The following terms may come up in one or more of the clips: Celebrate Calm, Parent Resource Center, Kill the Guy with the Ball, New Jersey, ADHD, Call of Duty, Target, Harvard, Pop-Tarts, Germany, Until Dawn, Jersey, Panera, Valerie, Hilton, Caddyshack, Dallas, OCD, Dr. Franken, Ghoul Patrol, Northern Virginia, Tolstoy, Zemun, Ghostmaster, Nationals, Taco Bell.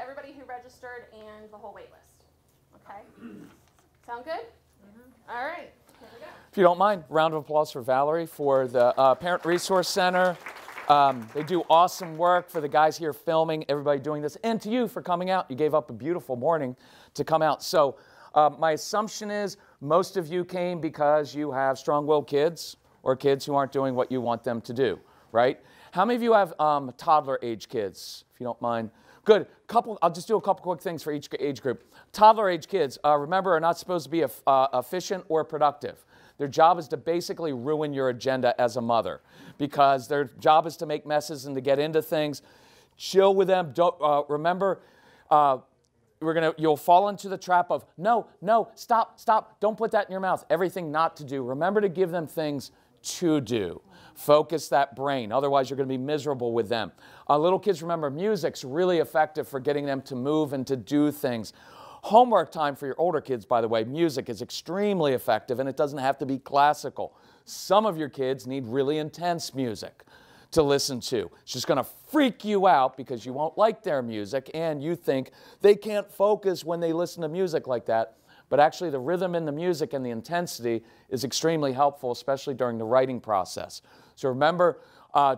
Everybody who registered and the whole wait list. Okay? Sound good? Mm-hmm. All right. Here we go. If you don't mind, round of applause for Valerie for the Parent Resource Center. They do awesome work for the guys here filming, everybody doing this, and to you for coming out. You gave up a beautiful morning to come out. So my assumption is most of you came because you have strong-willed kids or kids who aren't doing what you want them to do, right? How many of you have toddler-age kids, if you don't mind? Good. Couple. I'll just do a couple quick things for each age group. Toddler age kids, remember, are not supposed to be efficient or productive. Their job is to basically ruin your agenda as a mother, because their job is to make messes and to get into things. Chill with them. Don't remember. You'll fall into the trap of no, no, stop, stop. Don't put that in your mouth. Everything not to do. Remember to give them things to do. Focus that brain. Otherwise, you're going to be miserable with them. Little kids, remember, music's really effective for getting them to move and to do things. Homework time for your older kids, by the way, music is extremely effective, and it doesn't have to be classical. Some of your kids need really intense music to listen to. It's just going to freak you out because you won't like their music, and you think they can't focus when they listen to music like that. But actually, the rhythm in the music and the intensity is extremely helpful, especially during the writing process. So remember,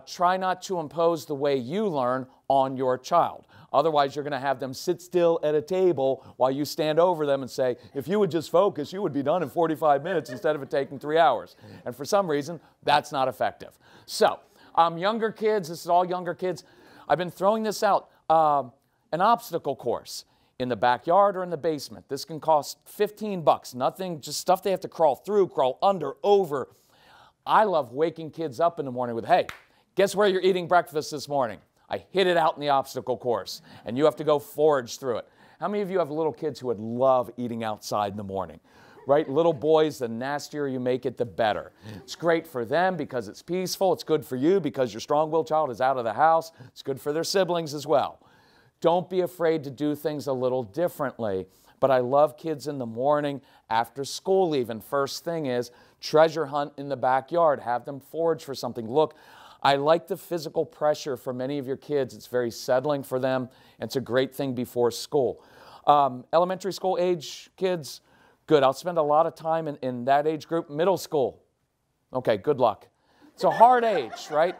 try not to impose the way you learn on your child. Otherwise, you're going to have them sit still at a table while you stand over them and say, if you would just focus, you would be done in 45 minutes instead of it taking 3 hours. And for some reason, that's not effective. So younger kids, this is all younger kids. I've been throwing this out, an obstacle course in the backyard or in the basement. This can cost 15 bucks, nothing, just stuff they have to crawl through, crawl under, over. I love waking kids up in the morning with, hey, guess where you're eating breakfast this morning? I hid it out in the obstacle course, and you have to go forage through it. How many of you have little kids who would love eating outside in the morning? Right, little boys, the nastier you make it, the better. It's great for them because it's peaceful. It's good for you because your strong-willed child is out of the house. It's good for their siblings as well. Don't be afraid to do things a little differently. But I love kids in the morning, after school even. First thing is treasure hunt in the backyard. Have them forage for something. Look, I like the physical pressure for many of your kids. It's very settling for them. It's a great thing before school. Elementary school age kids, good. I'll spend a lot of time in that age group. Middle school, okay, good luck. It's a hard age, right?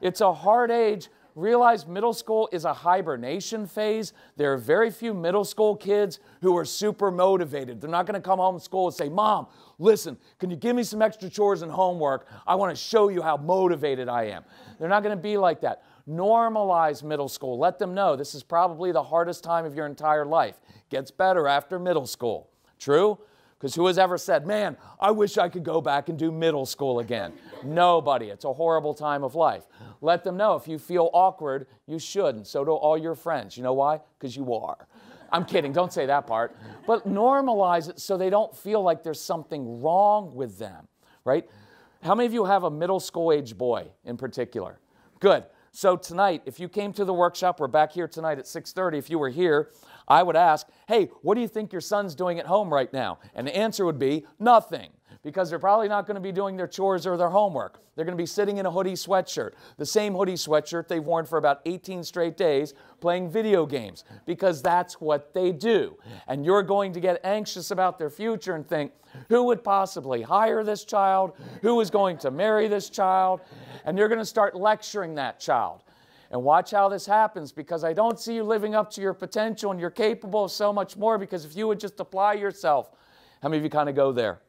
It's a hard age. Realize middle school is a hibernation phase. There are very few middle school kids who are super motivated. They're not going to come home from school and say, Mom, listen, can you give me some extra chores and homework? I want to show you how motivated I am. They're not going to be like that. Normalize middle school. Let them know this is probably the hardest time of your entire life. Gets better after middle school. True? Because who has ever said, man, I wish I could go back and do middle school again? Nobody. It's a horrible time of life. Let them know if you feel awkward, you should, and so do all your friends. You know why? Because you are. I'm kidding, don't say that part. But normalize it so they don't feel like there's something wrong with them, right? How many of you have a middle school age boy in particular? Good. So tonight, if you came to the workshop, we're back here tonight at 6:30. If you were here, I would ask, hey, what do you think your son's doing at home right now? And the answer would be nothing, because they're probably not going to be doing their chores or their homework. They're going to be sitting in a hoodie sweatshirt, the same hoodie sweatshirt they've worn for about 18 straight days, playing video games, because that's what they do. And you're going to get anxious about their future and think, who would possibly hire this child? Who is going to marry this child? And you're going to start lecturing that child. And watch how this happens, because I don't see you living up to your potential, and you're capable of so much more, because if you would just apply yourself. How many of you kind of go there?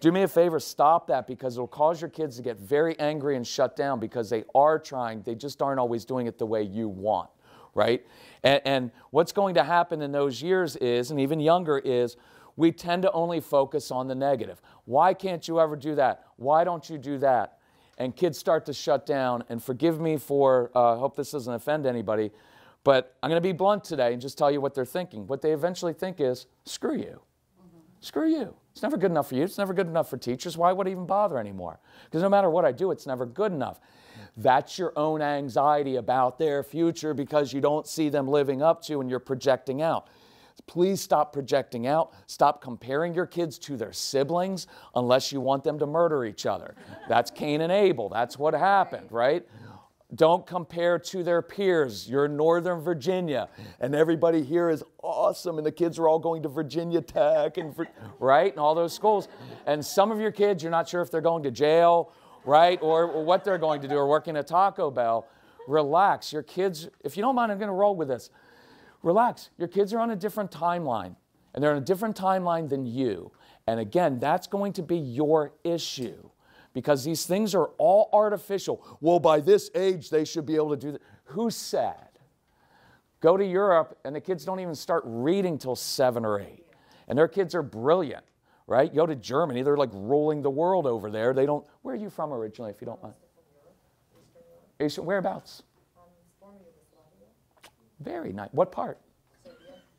Do me a favor, stop that, because it'll cause your kids to get very angry and shut down, because they are trying, they just aren't always doing it the way you want, right? And what's going to happen in those years is, and even younger is, we tend to only focus on the negative. Why can't you ever do that? Why don't you do that? And kids start to shut down, and forgive me for, I hope this doesn't offend anybody, but I'm going to be blunt today and just tell you what they're thinking. What they eventually think is, screw you. Screw you. It's never good enough for you. It's never good enough for teachers. Why would I even bother anymore? Because no matter what I do, it's never good enough. That's your own anxiety about their future, because you don't see them living up to, and you're projecting out. Please stop projecting out. Stop comparing your kids to their siblings, unless you want them to murder each other. That's Cain and Abel. That's what happened, right? Don't compare to their peers. You're in Northern Virginia, and everybody here is awesome, and the kids are all going to Virginia Tech, and right, and all those schools. And some of your kids, you're not sure if they're going to jail, right, or what they're going to do, or working at Taco Bell. Relax. Your kids, if you don't mind, I'm going to roll with this. Relax. Your kids are on a different timeline, and they're on a different timeline than you. And again, that's going to be your issue, because these things are all artificial. Well, by this age, they should be able to do that. Who said? Go to Europe, and the kids don't even start reading till 7 or 8. And their kids are brilliant, right? You go to Germany, they're like ruling the world over there. They don't, where are you from originally, if you don't mind? Eastern Europe. Whereabouts? Very nice. What part?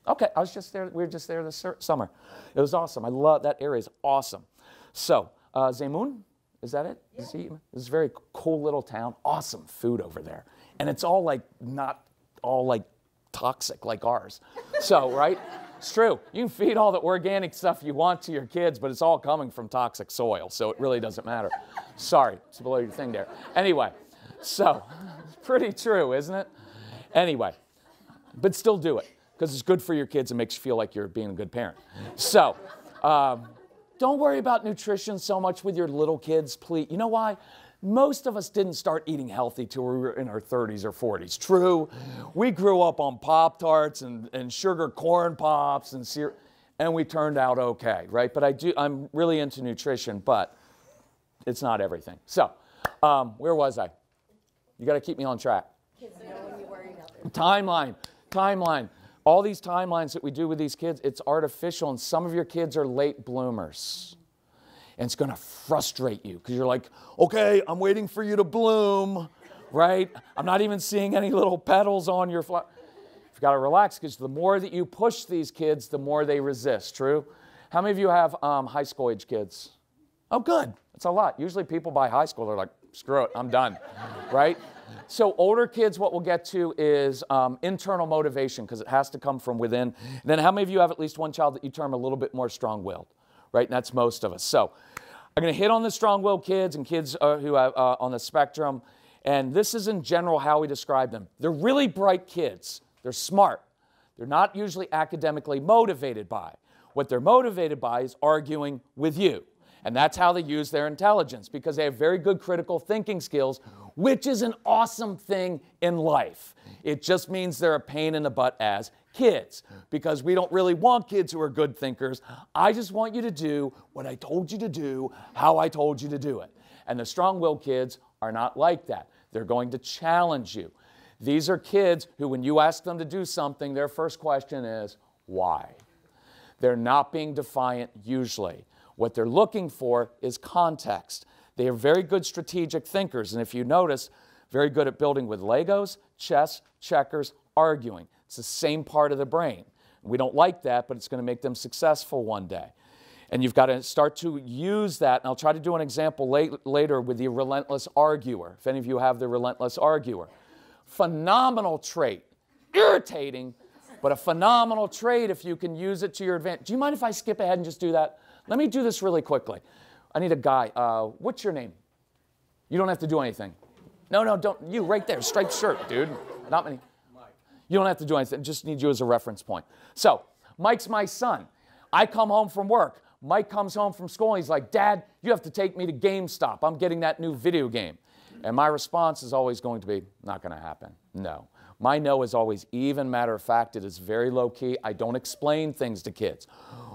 Okay, I was just there, we were just there this summer. It was awesome. I love, that area is awesome. So, Zemun? Is that it? Yeah. It's a very cool little town. Awesome food over there. And it's all like, not all like toxic like ours. So, right? It's true. You can feed all the organic stuff you want to your kids, but it's all coming from toxic soil. So it really doesn't matter. Sorry, it's below your thing there. Anyway, so it's pretty true, isn't it? Anyway, but still do it because it's good for your kids and makes you feel like you're being a good parent. So, don't worry about nutrition so much with your little kids, please. You know why? Most of us didn't start eating healthy till we were in our 30s or 40s. True, we grew up on Pop-Tarts and sugar corn pops and cereal, and we turned out okay, right? But I'm really into nutrition, but it's not everything. So, where was I? You got to keep me on track. Kids don't know what you're worried about. Timeline. All these timelines that we do with these kids, it's artificial, and some of your kids are late bloomers. And it's going to frustrate you because you're like, okay, I'm waiting for you to bloom, right? I'm not even seeing any little petals on your flower. You've got to relax because the more that you push these kids, the more they resist, true? How many of you have high school age kids? Oh, good. That's a lot. Usually people by high school, they're like, screw it, I'm done, right? So older kids, what we'll get to is internal motivation because it has to come from within. And then how many of you have at least one child that you term a little bit more strong-willed, right? And that's most of us. So I'm going to hit on the strong-willed kids and kids who are on the spectrum. And this is in general how we describe them. They're really bright kids. They're smart. They're not usually academically motivated by. What they're motivated by is arguing with you. And that's how they use their intelligence because they have very good critical thinking skills, which is an awesome thing in life. It just means they're a pain in the butt as kids because we don't really want kids who are good thinkers. I just want you to do what I told you to do, how I told you to do it. And the strong-willed kids are not like that. They're going to challenge you. These are kids who, when you ask them to do something, their first question is, why? They're not being defiant usually. What they're looking for is context. They are very good strategic thinkers, and if you notice, very good at building with Legos, chess, checkers, arguing. It's the same part of the brain. We don't like that, but it's going to make them successful one day. And you've got to start to use that, and I'll try to do an example later with the relentless arguer, if any of you have the relentless arguer. Phenomenal trait. Irritating, but a phenomenal trait if you can use it to your advantage. Do you mind if I skip ahead and just do that? Let me do this really quickly. I need a guy. What's your name? You don't have to do anything. No, don't. You right there. Striped shirt, dude. Not many. Mike. You don't have to do anything. Just need you as a reference point. So Mike's my son. I come home from work. Mike comes home from school. And he's like, Dad, you have to take me to GameStop. I'm getting that new video game. And my response is always going to be, not going to happen. No. My no is always even matter of fact. It is very low key. I don't explain things to kids.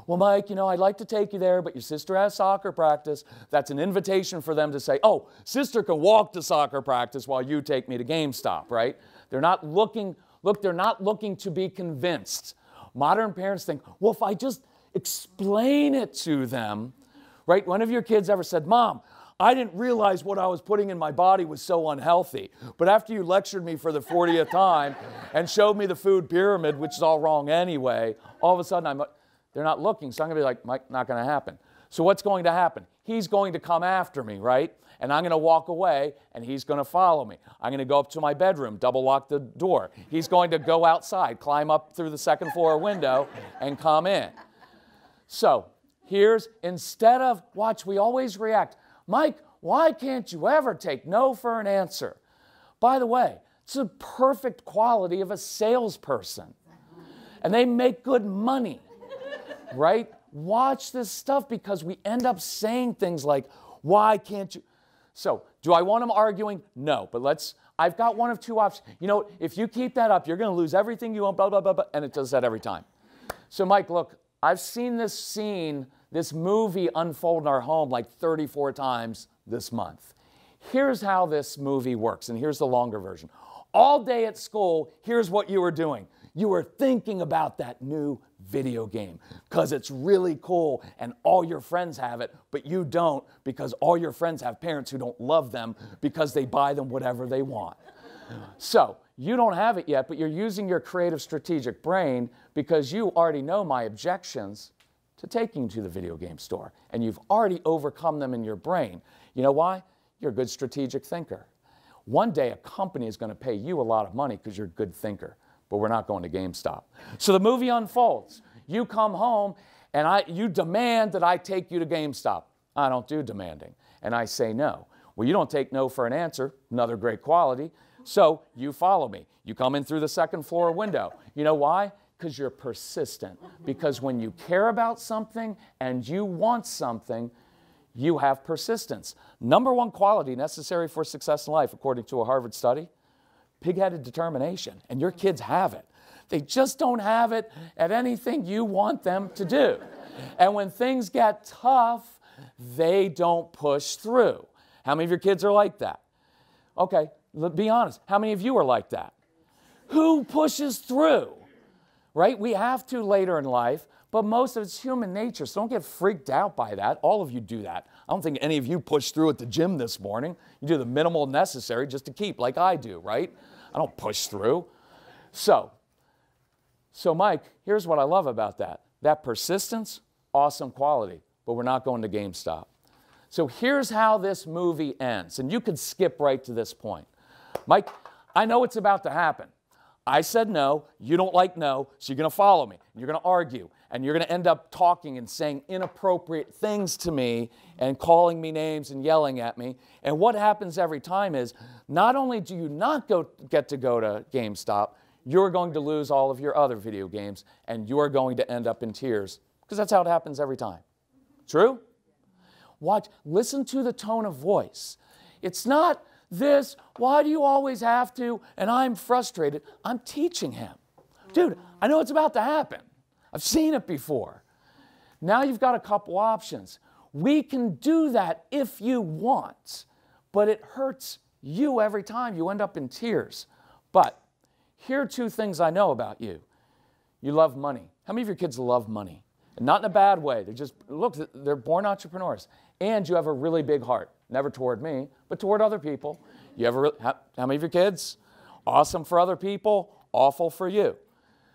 Well, Mike, you know, I'd like to take you there, but your sister has soccer practice. That's an invitation for them to say, oh, sister can walk to soccer practice while you take me to GameStop, right? They're not looking, they're not looking to be convinced. Modern parents think, well, if I just explain it to them, right? One of your kids ever said, Mom, I didn't realize what I was putting in my body was so unhealthy. But after you lectured me for the 40th time and showed me the food pyramid, which is all wrong anyway, all of a sudden they're not looking. So I'm going to be like, Mike, not going to happen. So what's going to happen? He's going to come after me, right? And I'm going to walk away, and he's going to follow me. I'm going to go up to my bedroom, double lock the door. He's going to go outside, climb up through the second floor window, and come in. So here's, instead of, watch, we always react. Mike, why can't you ever take no for an answer? By the way, it's the perfect quality of a salesperson. And they make good money, right? Watch this stuff because we end up saying things like, why can't you? So, do I want them arguing? No, but I've got one of two options. You know, if you keep that up, you're going to lose everything you own, blah, blah, blah, blah, and it does that every time. So, Mike, look, I've seen this scene, this movie unfold in our home like 34 times this month. Here's how this movie works, and here's the longer version. All day at school, here's what you were doing. You were thinking about that new video game because it's really cool and all your friends have it, but you don't because all your friends have parents who don't love them because they buy them whatever they want. So you don't have it yet, but you're using your creative strategic brain because you already know my objections to taking you to the video game store, and you've already overcome them in your brain. You know why? You're a good strategic thinker. One day a company is going to pay you a lot of money because you're a good thinker, but we're not going to GameStop. So the movie unfolds. You come home and you demand that I take you to GameStop. I don't do demanding. And I say no. Well, you don't take no for an answer, another great quality. So you follow me. You come in through the second floor window. You know why? Because you're persistent. Because when you care about something and you want something, you have persistence. Number one quality necessary for success in life, according to a Harvard study, pig-headed determination. And your kids have it. They just don't have it at anything you want them to do. And when things get tough, they don't push through. How many of your kids are like that? Okay, be honest. How many of you are like that? Who pushes through? Right? We have to later in life, but most of it's human nature, so don't get freaked out by that. All of you do that. I don't think any of you pushed through at the gym this morning. You do the minimal necessary just to keep, like I do, right? I don't push through. So Mike, here's what I love about that. That persistence, awesome quality, but we're not going to GameStop. So here's how this movie ends, and you could skip right to this point. Mike, I know it's about to happen. I said no, you don't like no, so you're going to follow me, and you're going to argue, and you're going to end up talking and saying inappropriate things to me and calling me names and yelling at me. And what happens every time is not only do you not get to go to GameStop, you're going to lose all of your other video games, and you're going to end up in tears because that's how it happens every time. True? Watch, listen to the tone of voice. It's not this, why do you always have to, and I'm frustrated. I'm teaching him. Dude, I know it's about to happen. I've seen it before. Now you've got a couple options. We can do that if you want, but it hurts you every time. You end up in tears. But here are two things I know about you. You love money. How many of your kids love money? And not in a bad way. They're just, look, they're born entrepreneurs. And you have a really big heart. Never toward me, but toward other people. You ever, how many of your kids? Awesome for other people, awful for you.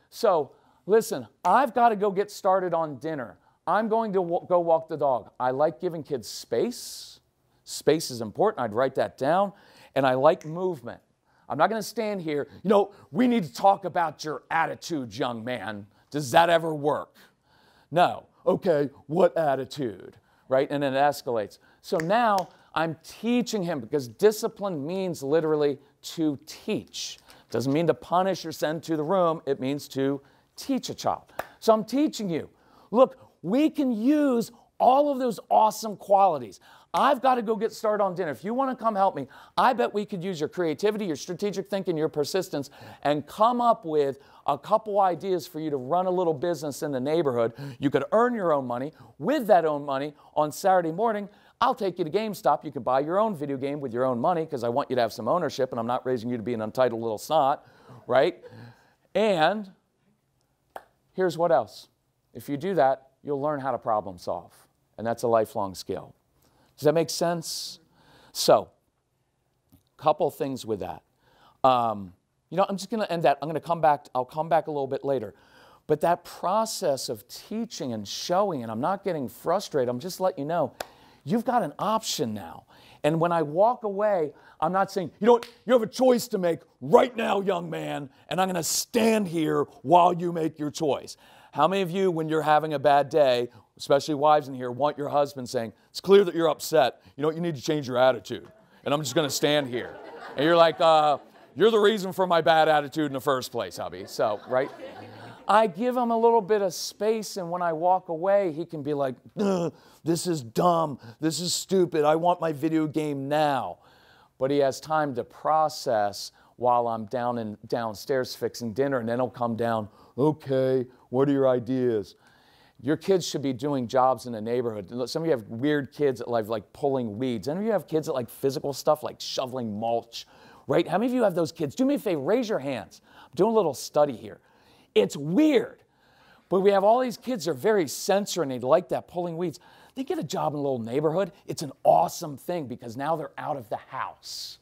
So listen, I've got to go get started on dinner. I'm going to go walk the dog. I like giving kids space. Space is important. I'd write that down. And I like movement. I'm not going to stand here. You know, we need to talk about your attitude, young man. Does that ever work? No. Okay, what attitude? Right? And then it escalates. So now I'm teaching him because discipline means literally to teach. It doesn't mean to punish or send to the room. It means to teach a child. So I'm teaching you. Look, we can use all of those awesome qualities. I've got to go get started on dinner. If you want to come help me, I bet we could use your creativity, your strategic thinking, your persistence, and come up with a couple ideas for you to run a little business in the neighborhood. You could earn your own money. With that own money, on Saturday morning, I'll take you to GameStop. You can buy your own video game with your own money because I want you to have some ownership, and I'm not raising you to be an untitled little snot, right? And here's what else. If you do that, you'll learn how to problem solve, and that's a lifelong skill. Does that make sense? So, a couple things with that. You know, I'm just going to end that. I'm going to come back. I'll come back a little bit later. But that process of teaching and showing, and I'm not getting frustrated. I'm just letting you know, you've got an option now. And when I walk away, I'm not saying, you know what, you have a choice to make right now, young man, and I'm going to stand here while you make your choice. How many of you, when you're having a bad day, especially wives in here, want your husband saying, it's clear that you're upset. You know what, you need to change your attitude. and I'm just going to stand here. And you're like, you're the reason for my bad attitude in the first place, hubby. So, right? I give him a little bit of space, and when I walk away, he can be like, this is dumb. This is stupid. I want my video game now. But he has time to process while I'm downstairs fixing dinner, and then he'll come down, okay, what are your ideas? Your kids should be doing jobs in the neighborhood. Some of you have weird kids that like pulling weeds. Some of you have kids that like physical stuff, like shoveling mulch, right? How many of you have those kids? Do me a favor, raise your hands. I'm doing a little study here. It's weird, but we have all these kids that are very sensory and they like that, pulling weeds. They get a job in a little neighborhood. It's an awesome thing because now they're out of the house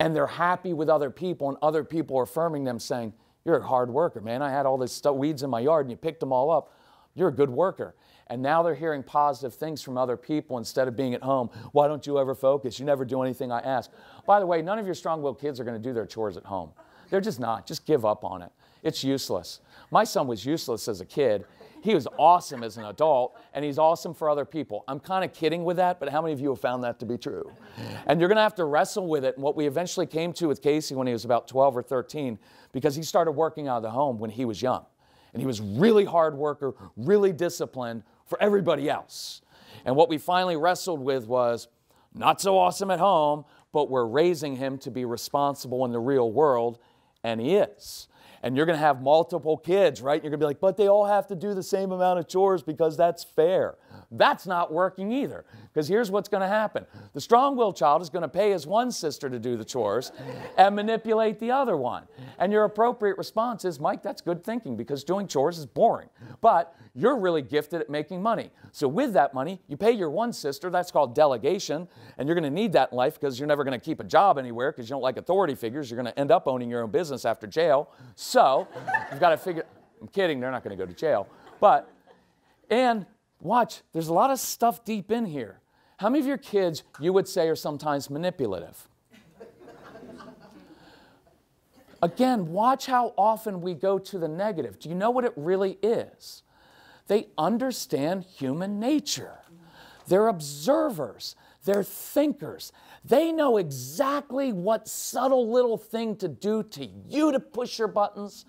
and they're happy with other people, and other people are affirming them saying, you're a hard worker, man. I had all this weeds in my yard and you picked them all up. You're a good worker. And now they're hearing positive things from other people instead of being at home. Why don't you ever focus? You never do anything I ask. By the way, none of your strong-willed kids are going to do their chores at home. They're just not. Just give up on it. It's useless. My son was useless as a kid. He was awesome as an adult, and he's awesome for other people. I'm kind of kidding with that, but how many of you have found that to be true? And you're going to have to wrestle with it. And what we eventually came to with Casey when he was about 12 or 13, because he started working out of the home when he was young. And he was really hard worker, really disciplined for everybody else. And what we finally wrestled with was not so awesome at home, but we're raising him to be responsible in the real world, and he is. And you're going to have multiple kids, right? You're going to be like, but they all have to do the same amount of chores because that's fair. That's not working either, because here's what's going to happen. The strong-willed child is going to pay his one sister to do the chores and manipulate the other one. And your appropriate response is, Mike, that's good thinking because doing chores is boring, but you're really gifted at making money. So with that money, you pay your one sister. That's called delegation, and you're going to need that in life because you're never going to keep a job anywhere because you don't like authority figures. You're going to end up owning your own business after jail. So you've got to figure, I'm kidding, they're not going to go to jail. But, and watch, there's a lot of stuff deep in here. How many of your kids you would say are sometimes manipulative? Again, watch how often we go to the negative. Do you know what it really is? They understand human nature. They're observers. They're thinkers. They know exactly what subtle little thing to do to you to push your buttons,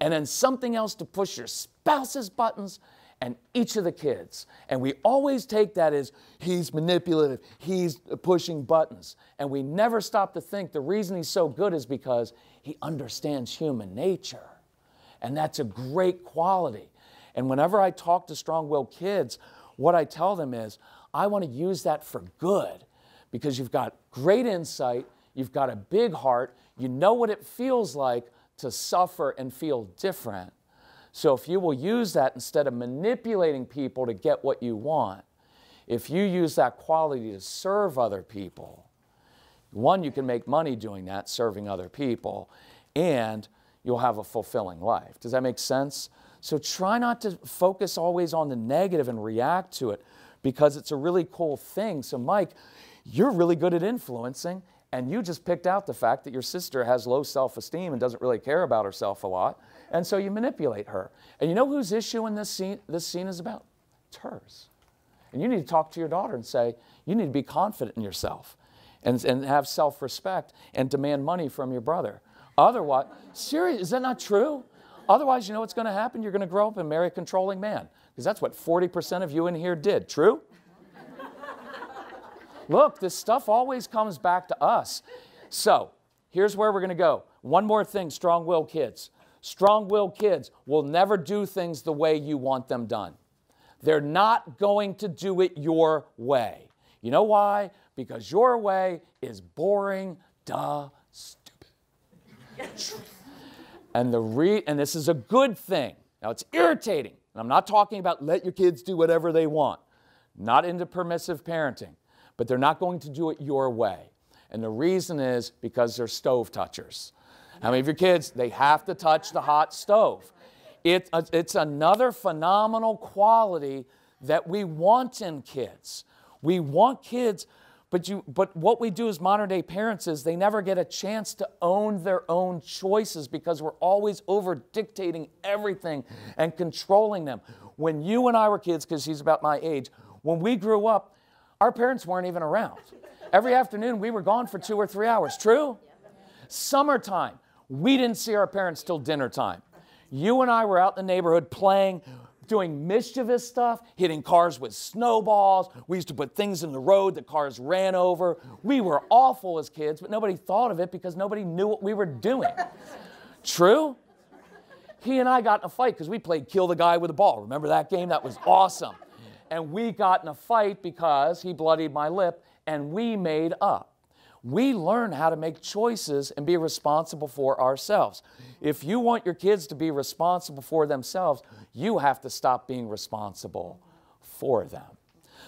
and then something else to push your spouse's buttons, and each of the kids. And we always take that as, he's manipulative, he's pushing buttons. And we never stop to think the reason he's so good is because he understands human nature. And that's a great quality. And whenever I talk to strong-willed kids, what I tell them is, I want to use that for good because you've got great insight, you've got a big heart, you know what it feels like to suffer and feel different. So if you will use that instead of manipulating people to get what you want, if you use that quality to serve other people, one, you can make money doing that, serving other people, and you'll have a fulfilling life. Does that make sense? So try not to focus always on the negative and react to it, because it's a really cool thing. So Mike, you're really good at influencing, and you just picked out the fact that your sister has low self-esteem and doesn't really care about herself a lot, and so you manipulate her. And you know whose issue in this scene is about? It's hers. And you need to talk to your daughter and say, you need to be confident in yourself and have self-respect and demand money from your brother. Otherwise, seriously, is that not true? Otherwise, you know what's going to happen? You're going to grow up and marry a controlling man. Because that's what 40% of you in here did. True? Look, this stuff always comes back to us. So here's where we're going to go. One more thing, strong-willed kids. Strong-willed kids will never do things the way you want them done. They're not going to do it your way. You know why? Because your way is boring, duh, stupid. And this is a good thing. Now, it's irritating. And I'm not talking about let your kids do whatever they want. Not into permissive parenting, but they're not going to do it your way. And the reason is because they're stove touchers. How many of your kids, they have to touch the hot stove? It's another phenomenal quality that we want in kids. We want kids, but what we do as modern-day parents is they never get a chance to own their own choices because we're always over-dictating everything and controlling them. When you and I were kids, because she's about my age, when we grew up, our parents weren't even around. Every afternoon, we were gone for 2 or 3 hours. True? Summertime, we didn't see our parents till dinner time. You and I were out in the neighborhood playing, doing mischievous stuff, hitting cars with snowballs. We used to put things in the road that cars ran over. We were awful as kids, but nobody thought of it because nobody knew what we were doing. True? He and I got in a fight because we played Kill the Guy with the Ball. Remember that game? That was awesome. And we got in a fight because he bloodied my lip, and we made up. We learn how to make choices and be responsible for ourselves. If you want your kids to be responsible for themselves, you have to stop being responsible for them.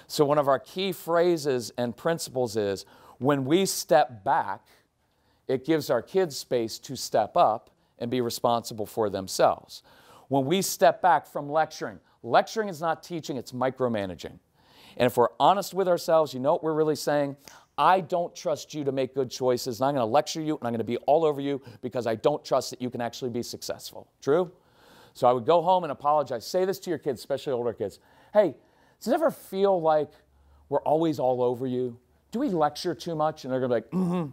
So one of our key phrases and principles is, when we step back, it gives our kids space to step up and be responsible for themselves. When we step back from lecturing, lecturing is not teaching, it's micromanaging. And if we're honest with ourselves, you know what we're really saying? I don't trust you to make good choices, and I'm going to lecture you, and I'm going to be all over you because I don't trust that you can actually be successful. True? So I would go home and apologize. Say this to your kids, especially older kids. Hey, does it ever feel like we're always all over you? Do we lecture too much? And they're going to be like, mm-hmm.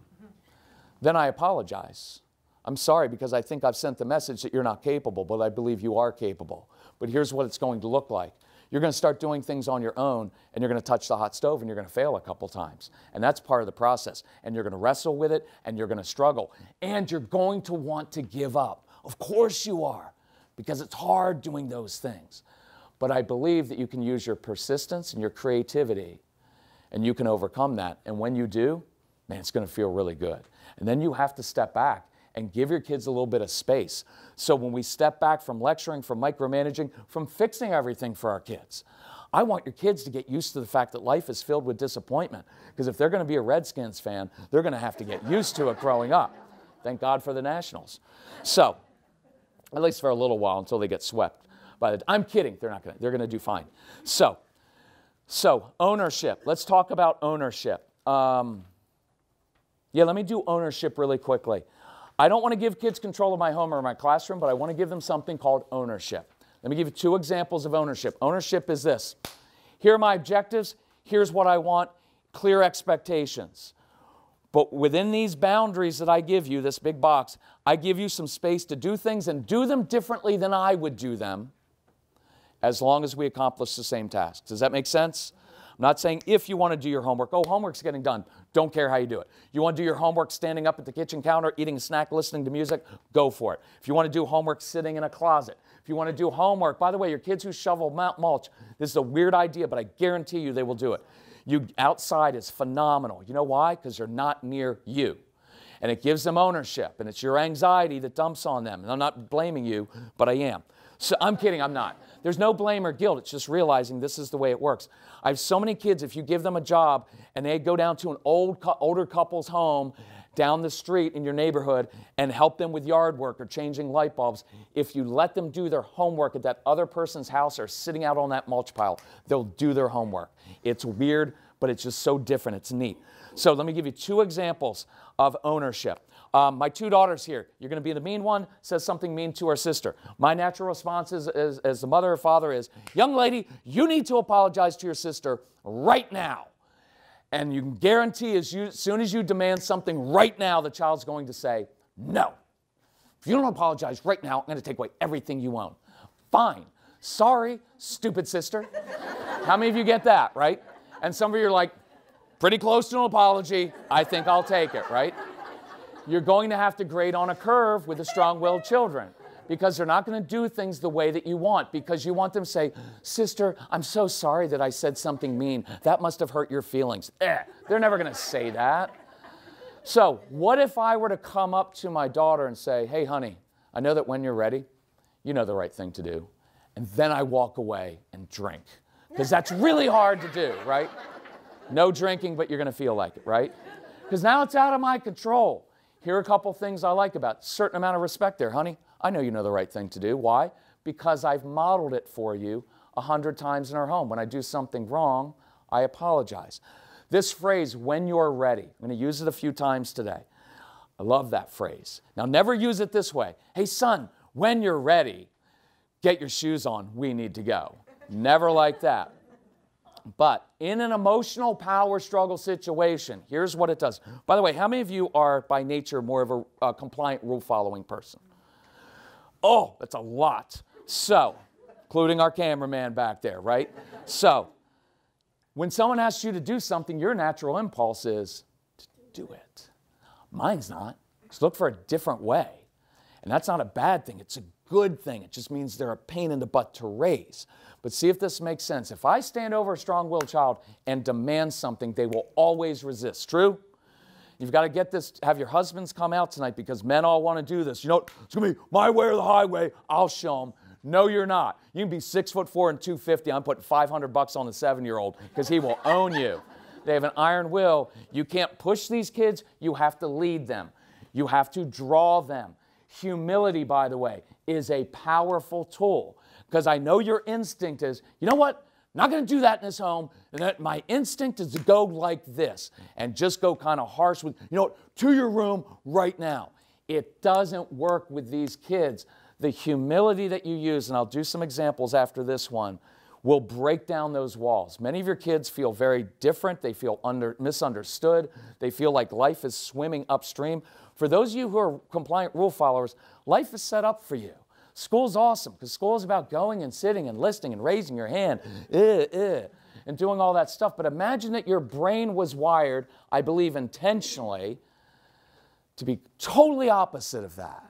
Then I apologize. I'm sorry because I think I've sent the message that you're not capable, but I believe you are capable. But here's what it's going to look like. You're going to start doing things on your own, and you're going to touch the hot stove, and you're going to fail a couple times. And that's part of the process. And you're going to wrestle with it, and you're going to struggle. And you're going to want to give up. Of course you are, because it's hard doing those things. But I believe that you can use your persistence and your creativity, and you can overcome that. And when you do, man, it's going to feel really good. And then you have to step back and give your kids a little bit of space. So when we step back from lecturing, from micromanaging, from fixing everything for our kids, I want your kids to get used to the fact that life is filled with disappointment. Because if they're going to be a Redskins fan, they're going to have to get used to it growing up. Thank God for the Nationals. So, at least for a little while until they get swept by the... I'm kidding. They're not going to. They're going to do fine. So ownership. Let's talk about ownership. Yeah, let me do ownership really quickly. I don't want to give kids control of my home or my classroom, but I want to give them something called ownership. Let me give you 2 examples of ownership. Ownership is this. Here are my objectives. Here's what I want. Clear expectations. But within these boundaries that I give you, this big box, I give you some space to do things and do them differently than I would do them as long as we accomplish the same task. Does that make sense? I'm not saying if you want to do your homework, oh, homework's getting done. Don't care how you do it. You want to do your homework standing up at the kitchen counter, eating a snack, listening to music, go for it. If you want to do homework sitting in a closet, if you want to do homework, by the way, your kids who shovel mulch, this is a weird idea, but I guarantee you they will do it. Outside is phenomenal. You know why? Because they're not near you. And it gives them ownership, and it's your anxiety that dumps on them. And I'm not blaming you, but I am. So I'm kidding, I'm not. There's no blame or guilt. It's just realizing this is the way it works. I have so many kids, if you give them a job and they go down to an older couple's home down the street in your neighborhood and help them with yard work or changing light bulbs, if you let them do their homework at that other person's house or sitting out on that mulch pile, they'll do their homework. It's weird, but it's just so different. It's neat. So let me give you 2 examples of ownership. My 2 daughters here, you're going to be the mean one, says something mean to her sister. My natural response is, as the mother or father is, young lady, you need to apologize to your sister right now. And you can guarantee as soon as you demand something right now, the child's going to say, no. If you don't apologize right now, I'm going to take away everything you own. Fine. Sorry, stupid sister. How many of you get that, right? And some of you are like, pretty close to an apology. I think I'll take it, right? You're going to have to grade on a curve with the strong-willed children because they're not going to do things the way that you want because you want them to say, sister, I'm so sorry that I said something mean. That must have hurt your feelings. They're never going to say that. So what if I were to come up to my daughter and say, hey, honey, I know that when you're ready, you know the right thing to do. And then I walk away and drink because that's really hard to do, right? No drinking, but you're going to feel like it, right? Because now it's out of my control. Here are a couple things I like about it. Certain amount of respect there, honey. I know you know the right thing to do. Why? Because I've modeled it for you 100 times in our home. When I do something wrong, I apologize. This phrase, when you're ready, I'm going to use it a few times today. I love that phrase. Now, never use it this way. Hey, son, when you're ready, get your shoes on. We need to go. Never like that. But in an emotional power struggle situation, here's what it does. By the way, how many of you are by nature more of a compliant, rule-following person? Oh, that's a lot. So, including our cameraman back there, right? So, when someone asks you to do something, your natural impulse is to do it. Mine's not. Just look for a different way. And that's not a bad thing. It's a good thing. It just means they're a pain in the butt to raise. But see if this makes sense. If I stand over a strong-willed child and demand something, they will always resist. True? You've got to get this. Have your husbands come out tonight because men all want to do this. You know, it's going to be my way or the highway. I'll show them. No, you're not. You can be 6'4" and 250. I'm putting $500 on the 7-year-old because he will own you. They have an iron will. You can't push these kids. You have to lead them. You have to draw them. Humility, by the way, is a powerful tool because I know your instinct is, you know what? I'm not going to do that in this home. And that my instinct is to go like this and just go kind of harsh with, you know what? To your room right now. It doesn't work with these kids. The humility that you use, and I'll do some examples after this one, will break down those walls. Many of your kids feel very different. They feel misunderstood. They feel like life is swimming upstream. For those of you who are compliant rule followers, life is set up for you. School's awesome because school is about going and sitting and listening and raising your hand and doing all that stuff. But imagine that your brain was wired, I believe intentionally, to be totally opposite of that.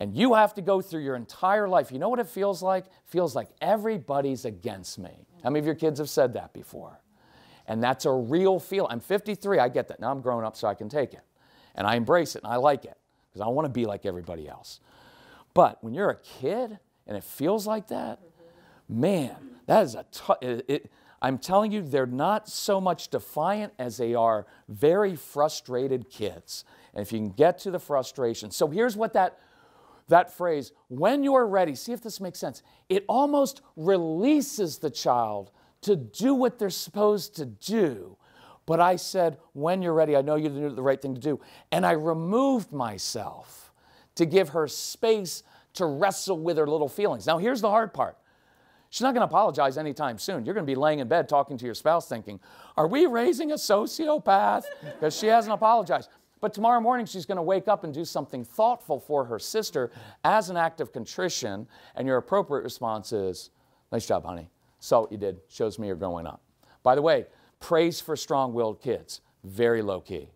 And you have to go through your entire life. You know what it feels like? It feels like everybody's against me. How many of your kids have said that before? And that's a real feel. I'm 53. I get that. Now I'm grown up so I can take it. And I embrace it and I like it because I want to be like everybody else. But when you're a kid and it feels like that, man, that is a tough. I'm telling you, they're not so much defiant as they are very frustrated kids. And if you can get to the frustration. So here's what that phrase, when you are ready, see if this makes sense. It almost releases the child to do what they're supposed to do. But I said, when you're ready, I know you did the right thing to do. And I removed myself to give her space to wrestle with her little feelings. Now, here's the hard part. She's not going to apologize anytime soon. You're going to be laying in bed talking to your spouse thinking, are we raising a sociopath? Because she hasn't apologized. But tomorrow morning, she's going to wake up and do something thoughtful for her sister as an act of contrition. And your appropriate response is, nice job, honey. Saw what you did. Shows me you're growing up. By the way, praise for strong-willed kids. Very low-key.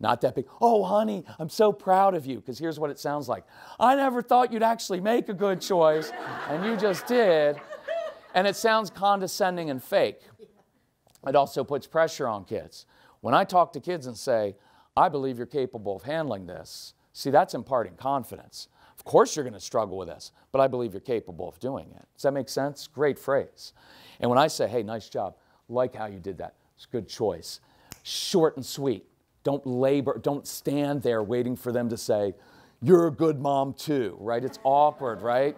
Not that big, oh, honey, I'm so proud of you. Because here's what it sounds like. I never thought you'd actually make a good choice. And you just did. And it sounds condescending and fake. It also puts pressure on kids. When I talk to kids and say, I believe you're capable of handling this. See, that's imparting confidence. Of course you're going to struggle with this, but I believe you're capable of doing it. Does that make sense? Great phrase. And when I say, hey, nice job, like how you did that. It's a good choice. Short and sweet. Don't labor, don't stand there waiting for them to say, you're a good mom too, right? It's awkward, right?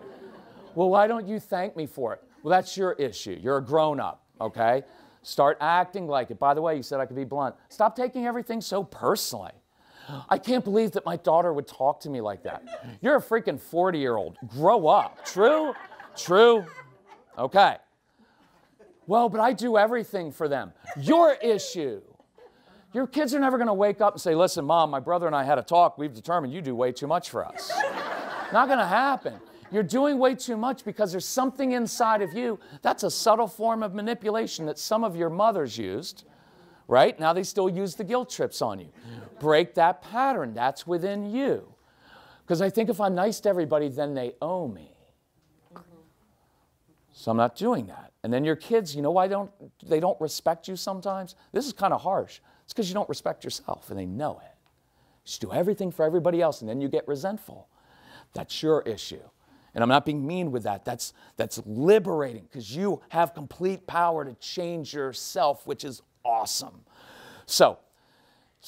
Well, why don't you thank me for it? Well, that's your issue. You're a grown-up, okay? Start acting like it. By the way, you said I could be blunt. Stop taking everything so personally. I can't believe that my daughter would talk to me like that. You're a freaking 40-year-old. Grow up. True? True? Okay. Well, but I do everything for them. Your issue. Your kids are never going to wake up and say, listen, Mom, my brother and I had a talk. We've determined you do way too much for us. Not going to happen. You're doing way too much because there's something inside of you. That's a subtle form of manipulation that some of your mothers used, right? Now they still use the guilt trips on you. Break that pattern. That's within you. Because I think if I'm nice to everybody, then they owe me. So I'm not doing that. And then your kids, you know why they don't respect you sometimes? This is kind of harsh. It's because you don't respect yourself and they know it. You just do everything for everybody else and then you get resentful. That's your issue. And I'm not being mean with that. That's liberating because you have complete power to change yourself, which is awesome. So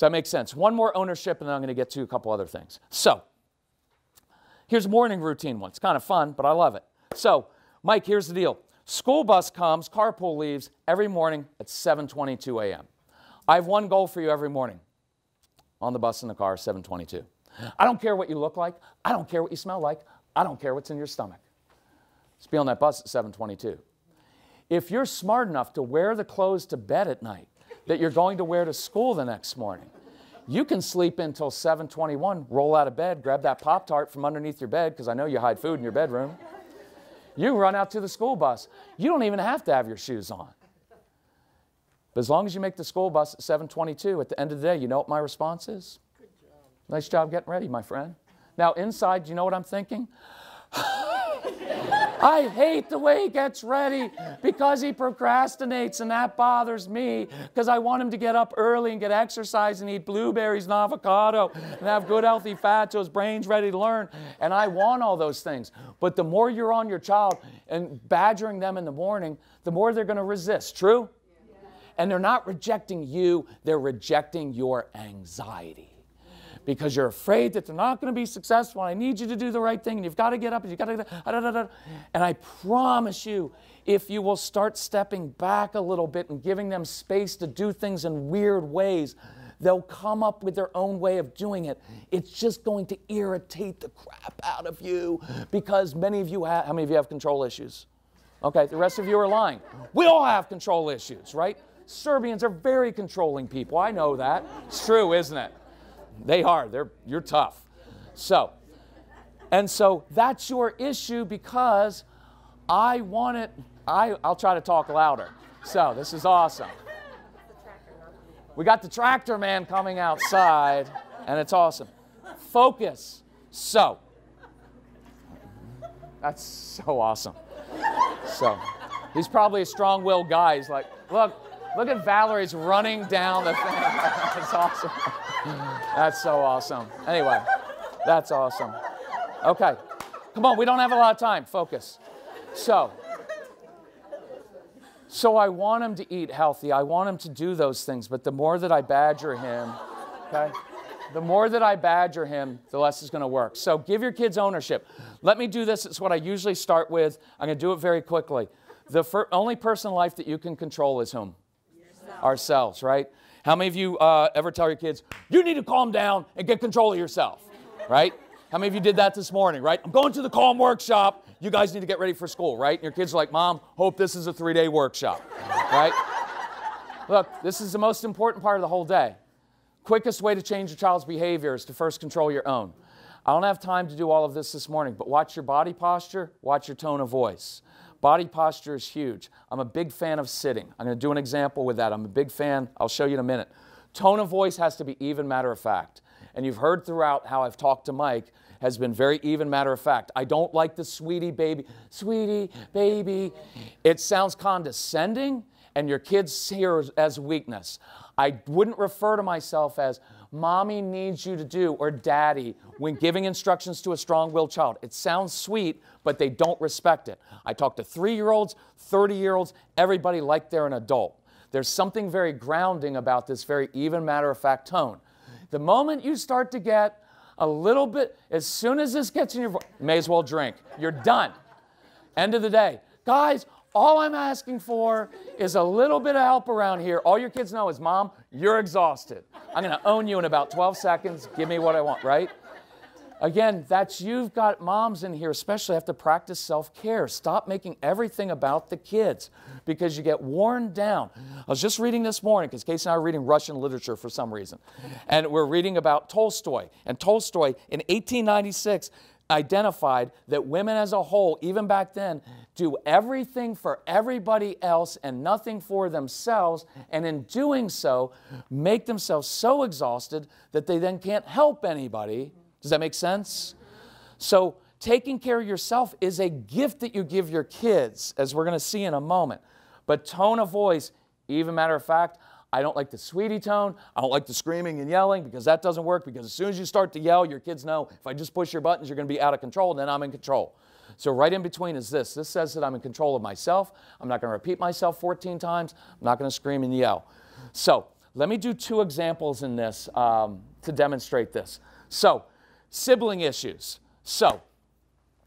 that makes sense. One more ownership, and then I'm going to get to a couple other things. So here's a morning routine one. It's kind of fun, but I love it. So, Mike, here's the deal. School bus comes, carpool leaves every morning at 7:22 a.m. I have one goal for you every morning. On the bus, in the car, 7:22. I don't care what you look like. I don't care what you smell like. I don't care what's in your stomach. Just be on that bus at 7:22. If you're smart enough to wear the clothes to bed at night that you're going to wear to school the next morning, you can sleep until 7:21, roll out of bed, grab that Pop-Tart from underneath your bed, because I know you hide food in your bedroom. You run out to the school bus. You don't even have to have your shoes on. But as long as you make the school bus at 7:22, at the end of the day, you know what my response is? Good job. Nice job getting ready, my friend. Now, inside, you know what I'm thinking? I hate the way he gets ready because he procrastinates, and that bothers me because I want him to get up early and get exercise and eat blueberries and avocado and have good healthy fat so his brain's ready to learn, and I want all those things. But the more you're on your child and badgering them in the morning, the more they're going to resist, true? Yeah. And they're not rejecting you, they're rejecting your anxiety. Because you're afraid that they're not going to be successful. I need you to do the right thing, and you've got to get up, and you've got to get up. And I promise you, if you will start stepping back a little bit and giving them space to do things in weird ways, they'll come up with their own way of doing it. It's just going to irritate the crap out of you because many of you have, how many of you have control issues? Okay, the rest of you are lying. We all have control issues, right? Serbians are very controlling people. I know that. It's true, isn't it? They are. You're tough. So that's your issue because I want it. I'll try to talk louder. So this is awesome. We got the tractor man coming outside, and it's awesome. Focus. So that's so awesome. So he's probably a strong-willed guy. He's like, look at Valerie's running down the thing. That's awesome. That's so awesome. Anyway, that's awesome. Okay, come on, we don't have a lot of time. Focus. So I want him to eat healthy. I want him to do those things, but the more that I badger him, okay, the more that I badger him, the less it's going to work. So give your kids ownership. Let me do this. It's what I usually start with. I'm going to do it very quickly. The only person in life that you can control is whom? Yourself. Ourselves, right? How many of you ever tell your kids, you need to calm down and get control of yourself, right? How many of you did that this morning, right? I'm going to the calm workshop. You guys need to get ready for school, right? And your kids are like, Mom, hope this is a 3-day workshop, right? Look, this is the most important part of the whole day. Quickest way to change your child's behavior is to first control your own. I don't have time to do all of this morning, but watch your body posture, watch your tone of voice. Body posture is huge. I'm a big fan of sitting. I'm going to do an example with that. I'm a big fan. I'll show you in a minute. Tone of voice has to be even matter of fact. And you've heard throughout how I've talked to Mike has been very even matter of fact. I don't like the sweetie, baby. It sounds condescending, and your kids hear as weakness. I wouldn't refer to myself as mommy needs you to do or daddy when giving instructions to a strong-willed child. It sounds sweet, but they don't respect it. I talk to 3-year-olds, 30-year-olds, everybody like they're an adult. There's something very grounding about this very even matter-of-fact tone. The moment you start to get a little bit, as soon as this gets in your voice, may as well drink. You're done. End of the day. Guys, all I'm asking for is a little bit of help around here. All your kids know is, Mom, you're exhausted. I'm going to own you in about 12 seconds. Give me what I want, right? Again, that's you've got moms in here, especially have to practice self-care. Stop making everything about the kids because you get worn down. I was just reading this morning because Casey and I were reading Russian literature for some reason. And we're reading about Tolstoy. And Tolstoy in 1896 identified that women as a whole, even back then, do everything for everybody else and nothing for themselves, and in doing so, make themselves so exhausted that they then can't help anybody. Does that make sense? So taking care of yourself is a gift that you give your kids, as we're going to see in a moment. But tone of voice, even matter of fact, I don't like the sweetie tone. I don't like the screaming and yelling because that doesn't work because as soon as you start to yell, your kids know if I just push your buttons, you're going to be out of control, and then I'm in control. So right in between is this. This says that I'm in control of myself. I'm not going to repeat myself 14 times. I'm not going to scream and yell. So let me do 2 examples in this to demonstrate this. So sibling issues. So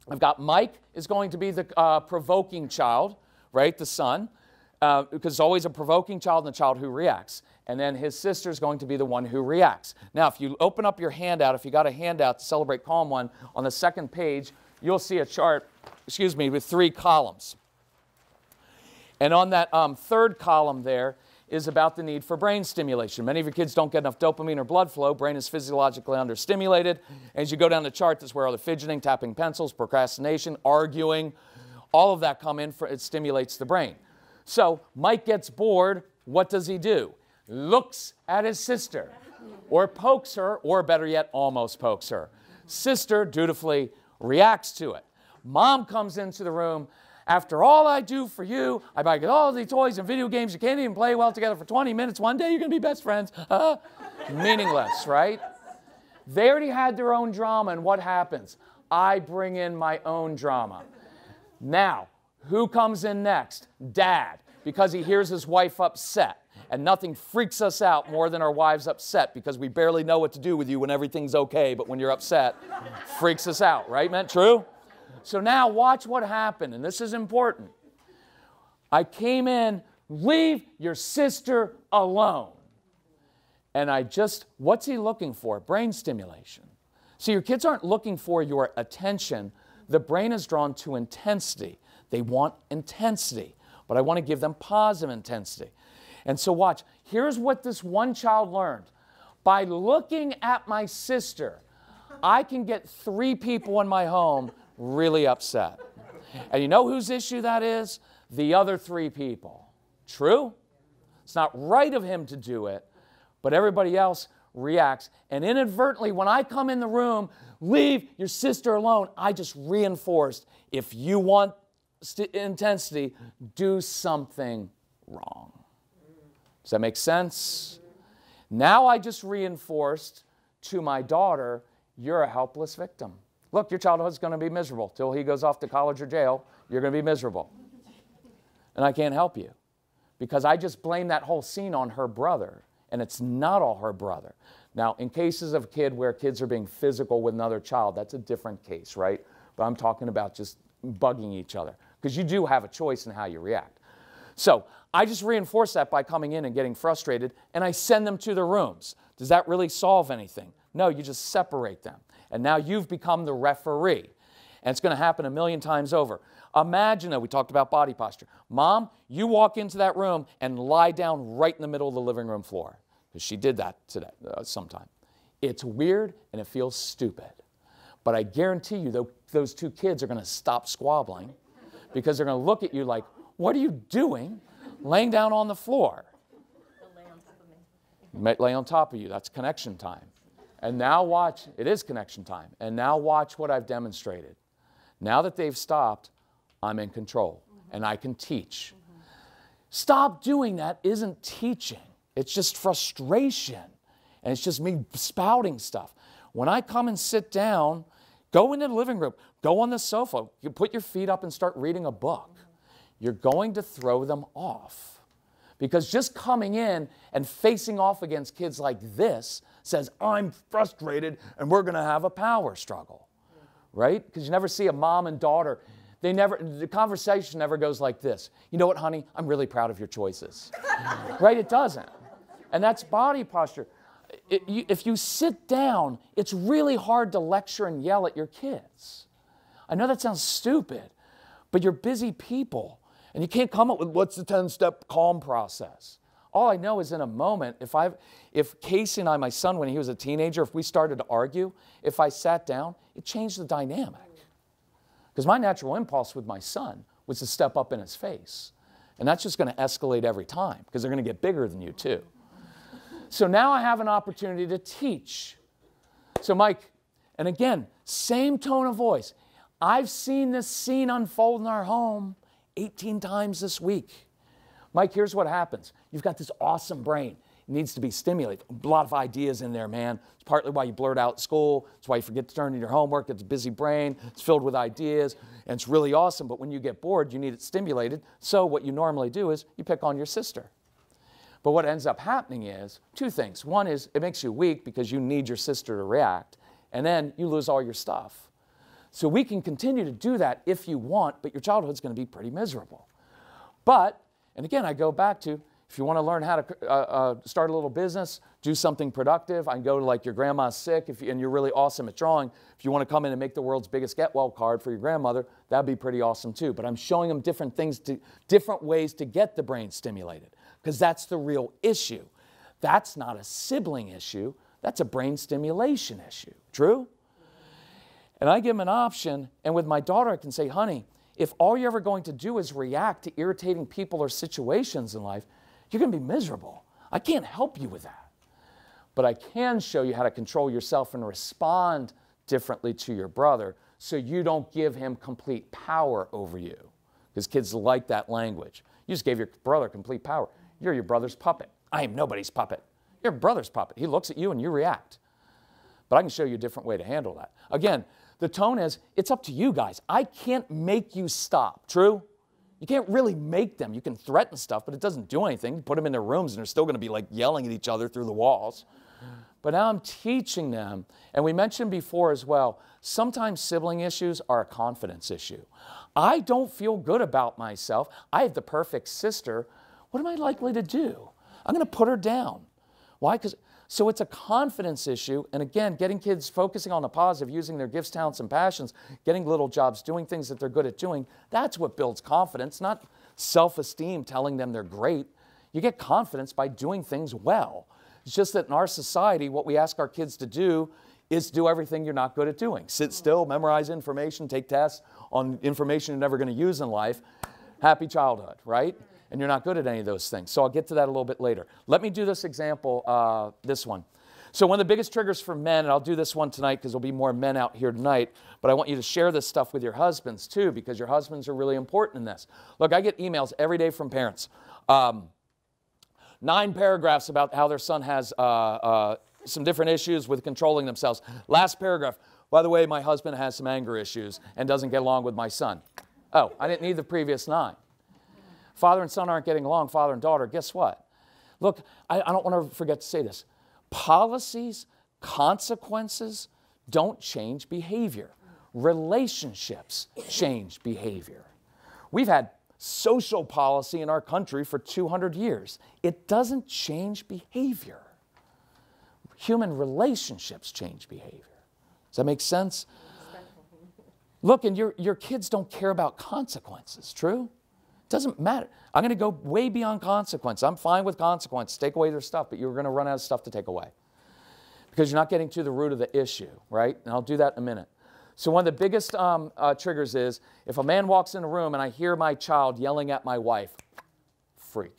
I've got Mike is going to be the provoking child, right, the son, because it's always a provoking child and a child who reacts. And then his sister is going to be the one who reacts. Now, if you open up your handout, if you got a handout, the Celebrate Calm one, on the second page, you'll see a chart, excuse me, with 3 columns. And on that third column there is about the need for brain stimulation. Many of your kids don't get enough dopamine or blood flow. Brain is physiologically understimulated. As you go down the chart, that's where all the fidgeting, tapping pencils, procrastination, arguing, all of that come in. It stimulates the brain. So Mike gets bored. What does he do? Looks at his sister or pokes her, or better yet, almost pokes her. Sister dutifully reacts to it. Mom comes into the room. After all I do for you, I buy all the toys and video games. You can't even play well together for 20 minutes. One day you're going to be best friends. Meaningless, right? They already had their own drama, and what happens? I bring in my own drama. Now, who comes in next? Dad, because he hears his wife upset. And nothing freaks us out more than our wives upset, because we barely know what to do with you when everything's okay, but when you're upset, freaks us out, right? Meant true? So now watch what happened, and this is important. I came in, leave your sister alone. And I just, what's he looking for? Brain stimulation. So your kids aren't looking for your attention. The brain is drawn to intensity. They want intensity, but I want to give them positive intensity. And so watch, here's what this one child learned. By looking at my sister, I can get 3 people in my home really upset. And you know whose issue that is? The other 3 people. True? It's not right of him to do it, but everybody else reacts. And inadvertently, when I come in the room, leave your sister alone, I just reinforced, if you want intensity, do something wrong. Does that make sense? Now I just reinforced to my daughter, you're a helpless victim. Look, your childhood's going to be miserable. Till he goes off to college or jail, you're going to be miserable. And I can't help you, because I just blame that whole scene on her brother, and it's not all her brother. Now, in cases of a kid where kids are being physical with another child, that's a different case, right? But I'm talking about just bugging each other, because you do have a choice in how you react. So I just reinforce that by coming in and getting frustrated, and I send them to their rooms. Does that really solve anything? No, you just separate them. And now you've become the referee. And it's going to happen a million times over. Imagine that we talked about body posture. Mom, you walk into that room and lie down right in the middle of the living room floor. Because she did that today, sometime. It's weird and it feels stupid. But I guarantee you those 2 kids are going to stop squabbling, because they're going to look at you like, what are you doing? Laying down on the floor. They'll lay on top of me. You might lay on top of you. That's connection time. And now watch. It is connection time. And now watch what I've demonstrated. Now that they've stopped, I'm in control. Mm-hmm. And I can teach. Mm-hmm. Stop doing that isn't teaching. It's just frustration. And it's just me spouting stuff. When I come and sit down, go into the living room. Go on the sofa. You put your feet up and start reading a book. You're going to throw them off, because just coming in and facing off against kids like this says, I'm frustrated and we're going to have a power struggle, right? Because you never see a mom and daughter. The conversation never goes like this. You know what, honey? I'm really proud of your choices, right? It doesn't. And that's body posture. If you sit down, it's really hard to lecture and yell at your kids. I know that sounds stupid, but you're busy people. And you can't come up with what's the 10-step calm process. All I know is in a moment, if Casey and I, my son, when he was a teenager, if we started to argue, if I sat down, it changed the dynamic. Because my natural impulse with my son was to step up in his face. And that's just going to escalate every time, because they're going to get bigger than you, too. So now I have an opportunity to teach. So Mike, and again, same tone of voice. I've seen this scene unfold in our home 18 times this week. Mike, here's what happens. You've got this awesome brain. It needs to be stimulated. A lot of ideas in there, man. It's partly why you blurt out at school. It's why you forget to turn in your homework. It's a busy brain. It's filled with ideas. And it's really awesome. But when you get bored, you need it stimulated. So what you normally do is you pick on your sister. But what ends up happening is 2 things. One is it makes you weak because you need your sister to react. And then you lose all your stuff. So we can continue to do that if you want, but your childhood's going to be pretty miserable. But, and again, I go back to, If you want to learn how to start a little business, do something productive. I can go to like your grandma's sick and you're really awesome at drawing. If you want to come in and make the world's biggest get well card for your grandmother, that'd be pretty awesome too. But I'm showing them different things, different ways to get the brain stimulated, because that's the real issue. That's not a sibling issue. That's a brain stimulation issue. True? And I give them an option, and with my daughter I can say, honey, if all you're ever going to do is react to irritating people or situations in life, you're going to be miserable. I can't help you with that. But I can show you how to control yourself and respond differently to your brother so you don't give him complete power over you, because kids like that language. You just gave your brother complete power. You're your brother's puppet. I am nobody's puppet. You're your brother's puppet. He looks at you and you react. But I can show you a different way to handle that. Again, the tone is, it's up to you guys. I can't make you stop. True? You can't really make them. You can threaten stuff, but it doesn't do anything. You put them in their rooms and they're still going to be like yelling at each other through the walls. But now I'm teaching them, and we mentioned before as well, sometimes sibling issues are a confidence issue. I don't feel good about myself. I have the perfect sister. What am I likely to do? I'm going to put her down. Why? So it's a confidence issue, and again, getting kids focusing on the positive, using their gifts, talents, and passions, getting little jobs, doing things that they're good at doing, that's what builds confidence, not self-esteem telling them they're great. You get confidence by doing things well. It's just that in our society, what we ask our kids to do is do everything you're not good at doing. Sit still, memorize information, take tests on information you're never going to use in life. Happy childhood, right? And you're not good at any of those things. So I'll get to that a little bit later. Let me do this example, this one. So one of the biggest triggers for men, and I'll do this one tonight because there'll be more men out here tonight, but I want you to share this stuff with your husbands too, because your husbands are really important in this. Look, I get emails every day from parents. 9 paragraphs about how their son has some different issues with controlling themselves. Last paragraph, by the way, my husband has some anger issues and doesn't get along with my son. Oh, I didn't need the previous 9. Father and son aren't getting along, father and daughter. Guess what? Look, I don't want to forget to say this. Policies, consequences don't change behavior. Relationships change behavior. We've had social policy in our country for 200 years. It doesn't change behavior. Human relationships change behavior. Does that make sense? Look, and your kids don't care about consequences, true? Doesn't matter. I'm going to go way beyond consequence. I'm fine with consequence. Take away their stuff, but you're going to run out of stuff to take away because you're not getting to the root of the issue, right? And I'll do that in a minute. So one of the biggest triggers is if a man walks in a room and I hear my child yelling at my wife, freak.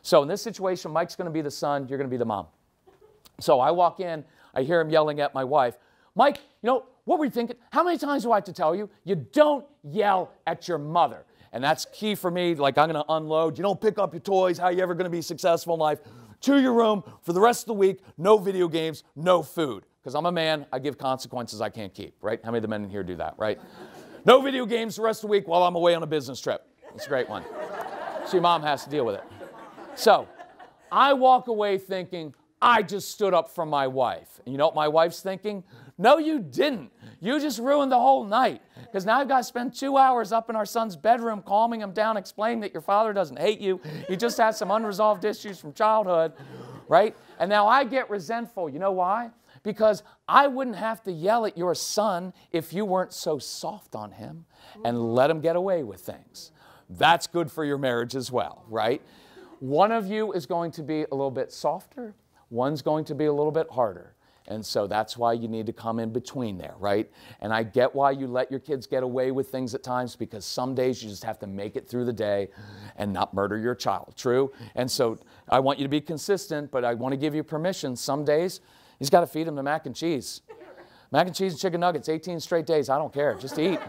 So in this situation, Mike's going to be the son. You're going to be the mom. So I walk in. I hear him yelling at my wife. Mike, you know, what were you thinking? How many times do I have to tell you? You don't yell at your mother. And that's key for me. Like, I'm going to unload. You don't pick up your toys. How are you ever going to be successful in life? To your room for the rest of the week. No video games. No food. Because I'm a man. I give consequences I can't keep, right? How many of the men in here do that, right? No video games the rest of the week while I'm away on a business trip. That's a great one. So your mom has to deal with it. So I walk away thinking, I just stood up for my wife. And you know what my wife's thinking? No, you didn't. You just ruined the whole night. Because now I've got to spend 2 hours up in our son's bedroom calming him down, explaining that your father doesn't hate you. He just has some unresolved issues from childhood, right? And now I get resentful. You know why? Because I wouldn't have to yell at your son if you weren't so soft on him and let him get away with things. That's good for your marriage as well, right? One of you is going to be a little bit softer. One's going to be a little bit harder. And so that's why you need to come in between there, right? And I get why you let your kids get away with things at times, because some days you just have to make it through the day and not murder your child, true? And so I want you to be consistent, but I want to give you permission. Some days he's got to feed him the mac and cheese. Mac and cheese and chicken nuggets, 18 straight days. I don't care. Just eat.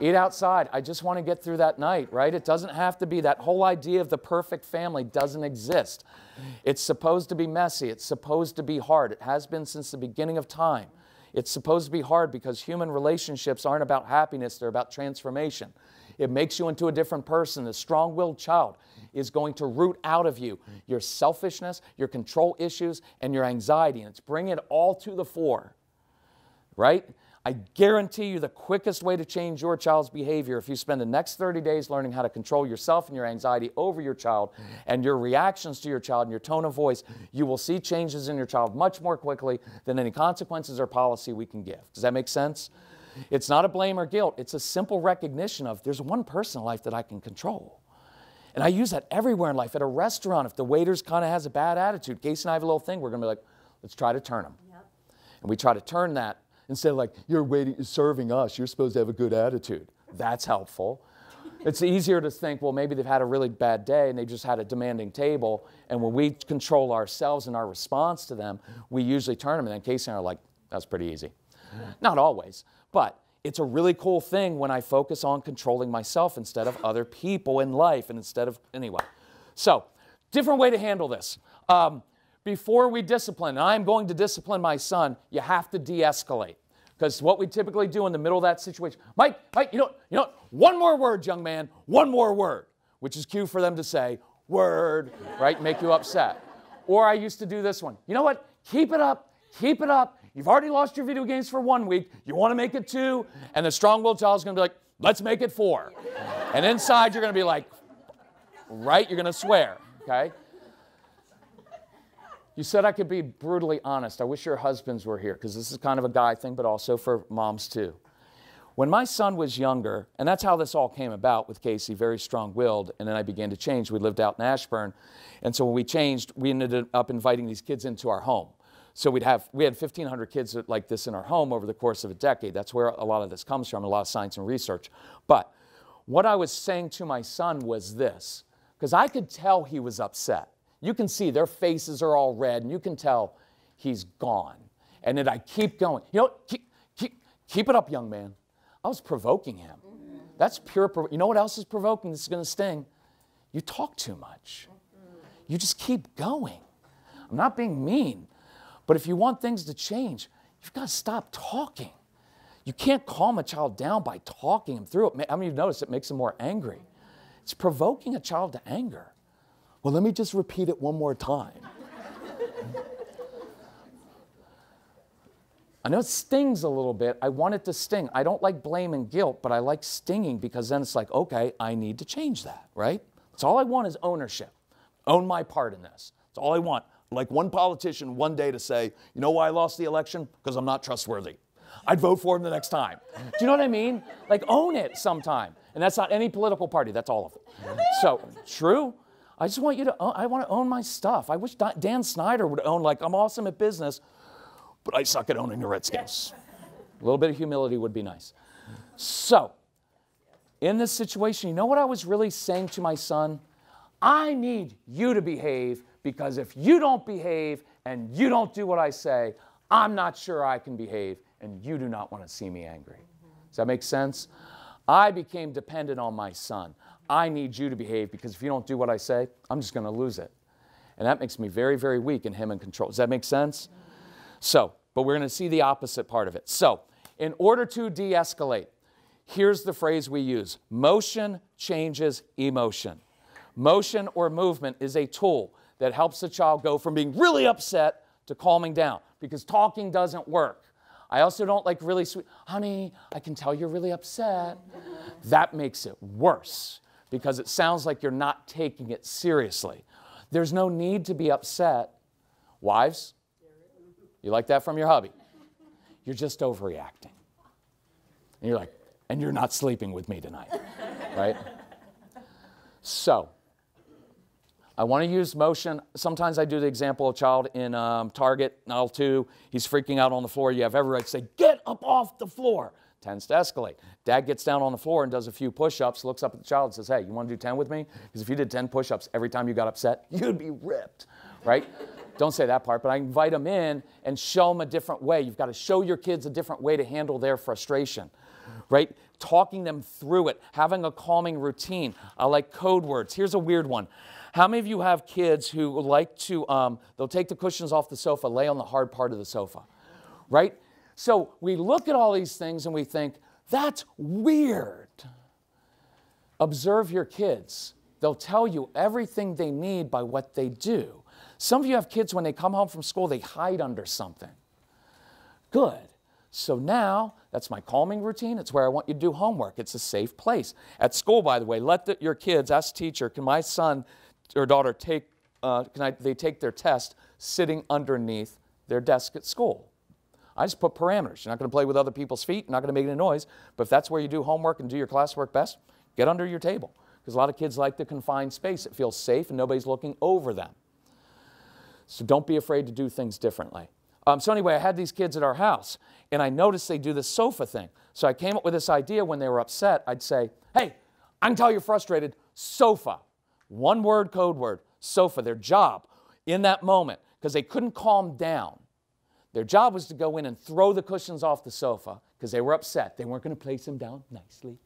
Eat outside. I just want to get through that night, right? It doesn't have to be. That whole idea of the perfect family doesn't exist. It's supposed to be messy. It's supposed to be hard. It has been since the beginning of time. It's supposed to be hard because human relationships aren't about happiness. They're about transformation. It makes you into a different person. The strong-willed child is going to root out of you your selfishness, your control issues, and your anxiety. And it's bringing it all to the fore. Right? I guarantee you the quickest way to change your child's behavior if you spend the next 30 days learning how to control yourself and your anxiety over your child and your reactions to your child and your tone of voice, you will see changes in your child much more quickly than any consequences or policy we can give. Does that make sense? It's not a blame or guilt. It's a simple recognition of there's one person in life that I can control. And I use that everywhere in life. At a restaurant, if the waiter's kind of has a bad attitude, Casey and I have a little thing. We're going to be like, let's try to turn him. Yep. And we try to turn that. Instead of like, you're waiting, serving us, you're supposed to have a good attitude. That's helpful. It's easier to think, well, maybe they've had a really bad day and they just had a demanding table. And when we control ourselves and our response to them, we usually turn them. And then Casey and I are like, that's pretty easy. Not always, but it's a really cool thing when I focus on controlling myself instead of other people in life and instead of, anyway. So, different way to handle this. Before we discipline, and I'm going to discipline my son, you have to de-escalate. Because what we typically do in the middle of that situation, Mike, you know, one more word, young man, one more word, which is cue for them to say, word, right, make you upset. Or I used to do this one, you know what, keep it up, keep it up. You've already lost your video games for 1 week, you want to make it 2, and the strong-willed child's going to be like, let's make it 4. And inside you're going to be like, right, you're going to swear, okay? You said I could be brutally honest. I wish your husbands were here because this is kind of a guy thing, but also for moms too. When my son was younger, and that's how this all came about with Casey, very strong-willed, and then I began to change. We lived out in Ashburn, and so when we changed, we ended up inviting these kids into our home. So we had 1,500 kids like this in our home over the course of a decade. That's where a lot of this comes from, a lot of science and research. But what I was saying to my son was this, because I could tell he was upset. You can see their faces are all red, and you can tell he's gone. And then I keep going. You know, keep it up, young man. I was provoking him. Mm-hmm. That's pure provocation. You know what else is provoking? This is going to sting. You talk too much. You just keep going. I'm not being mean, but if you want things to change, you've got to stop talking. You can't calm a child down by talking him through it. I mean, you've noticed it makes him more angry. It's provoking a child to anger. Well, let me just repeat it one more time. I know it stings a little bit. I want it to sting. I don't like blame and guilt, but I like stinging because then it's like, okay, I need to change that, right? That's all I want is ownership. Own my part in this. That's all I want. Like one politician one day to say, you know why I lost the election? Because I'm not trustworthy. I'd vote for him the next time. Do you know what I mean? Like own it sometime. And that's not any political party. That's all of it. So, true. I just want you to own, I want to own my stuff. I wish Dan Snyder would own, like, I'm awesome at business, but I suck at owning the Redskins. A little bit of humility would be nice. So, in this situation, you know what I was really saying to my son? I need you to behave because if you don't behave and you don't do what I say, I'm not sure I can behave and you do not want to see me angry. Does that make sense? I became dependent on my son. I need you to behave because if you don't do what I say, I'm just going to lose it. And that makes me very, very weak in him and control. Does that make sense? So, but we're going to see the opposite part of it. So, in order to de-escalate, here's the phrase we use. Motion changes emotion. Motion or movement is a tool that helps a child go from being really upset to calming down because talking doesn't work. I also don't like really sweet, honey, I can tell you're really upset. That makes it worse. Because it sounds like you're not taking it seriously. There's no need to be upset. Wives, you like that from your hubby. You're just overreacting. And you're like, and you're not sleeping with me tonight, right? So, I want to use motion. Sometimes I do the example of a child in Target, in aisle 2. He's freaking out on the floor. You have every right to say, get up off the floor. Tends to escalate. Dad gets down on the floor and does a few push-ups, looks up at the child and says, hey, you want to do 10 with me? Because if you did 10 push-ups every time you got upset, you'd be ripped, right? Don't say that part, but I invite them in and show them a different way. You've got to show your kids a different way to handle their frustration, right? Talking them through it, having a calming routine. I like code words. Here's a weird one. How many of you have kids who like to, they'll take the cushions off the sofa, lay on the hard part of the sofa, right? So we look at all these things and we think, that's weird. Observe your kids. They'll tell you everything they need by what they do. Some of you have kids when they come home from school, they hide under something. Good. So now That's my calming routine. It's where I want you to do homework. It's a safe place. At school, by the way, let your kids ask teacher, can my son or daughter take, they take their test sitting underneath their desk at school? I just put parameters. You're not going to play with other people's feet. You're not going to make any noise. But if that's where you do homework and do your classwork best, get under your table. Because a lot of kids like the confined space. It feels safe and nobody's looking over them. So don't be afraid to do things differently. So anyway, I had these kids at our house, and I noticed they do this sofa thing. So I came up with this idea when they were upset. I'd say, hey, I can tell you're frustrated. Sofa. One word, code word. Sofa. Their job in that moment, because they couldn't calm down. Their job was to go in and throw the cushions off the sofa because they were upset. They weren't going to place them down nicely.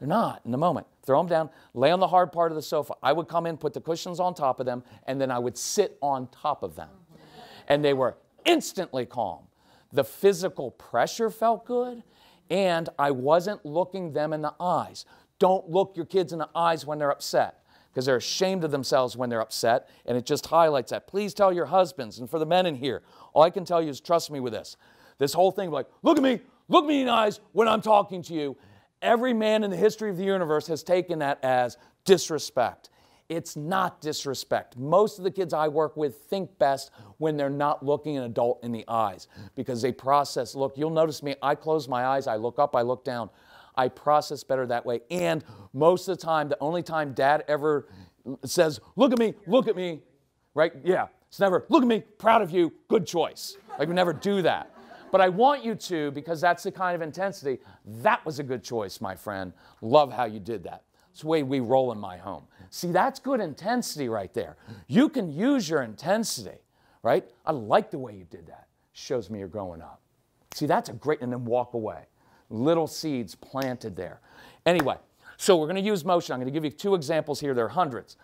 They're not in the moment. Throw them down, lay on the hard part of the sofa. I would come in, put the cushions on top of them, and then I would sit on top of them. And they were instantly calm. The physical pressure felt good, and I wasn't looking them in the eyes. Don't look your kids in the eyes when they're upset, because they're ashamed of themselves when they're upset, and it just highlights that. Please tell your husbands, and for the men in here, all I can tell you is trust me with this. This whole thing like, look at me in the eyes when I'm talking to you. Every man in the history of the universe has taken that as disrespect. It's not disrespect. Most of the kids I work with think best when they're not looking an adult in the eyes because they process. Look, you'll notice me, I close my eyes, I look up, I look down. I process better that way. And most of the time, the only time Dad ever says, look at me, right? Yeah, it's never, look at me, proud of you, good choice. Like we never do that. But I want you to, because that's the kind of intensity. That was a good choice, my friend. Love how you did that. It's the way we roll in my home. See, that's good intensity right there. You can use your intensity, right? I like the way you did that. Shows me you're growing up. See, that's a great, and then walk away. Little seeds planted there. Anyway, so we're going to use motion. I'm going to give you two examples here. There are hundreds.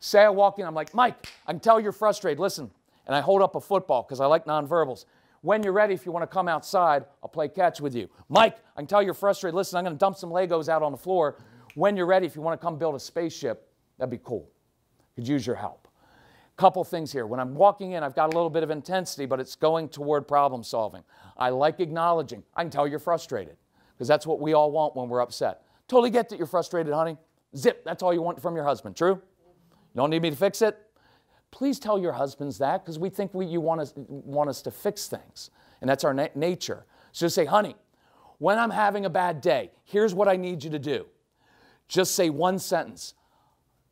Say I walk in, I'm like, Mike, I can tell you're frustrated. Listen, and I hold up a football because I like nonverbals. When you're ready, if you want to come outside, I'll play catch with you. Mike, I can tell you're frustrated. Listen, I'm going to dump some Legos out on the floor. When you're ready, if you want to come build a spaceship, that'd be cool. Could use your help. Couple things here. When I'm walking in, I've got a little bit of intensity, but it's going toward problem solving. I like acknowledging. I can tell you're frustrated because that's what we all want when we're upset. Totally get that you're frustrated, honey. Zip, that's all you want from your husband, true? You don't need me to fix it? Please tell your husbands that because we think you want us to fix things. And that's our nature. So just say, honey, when I'm having a bad day, here's what I need you to do. Just say one sentence.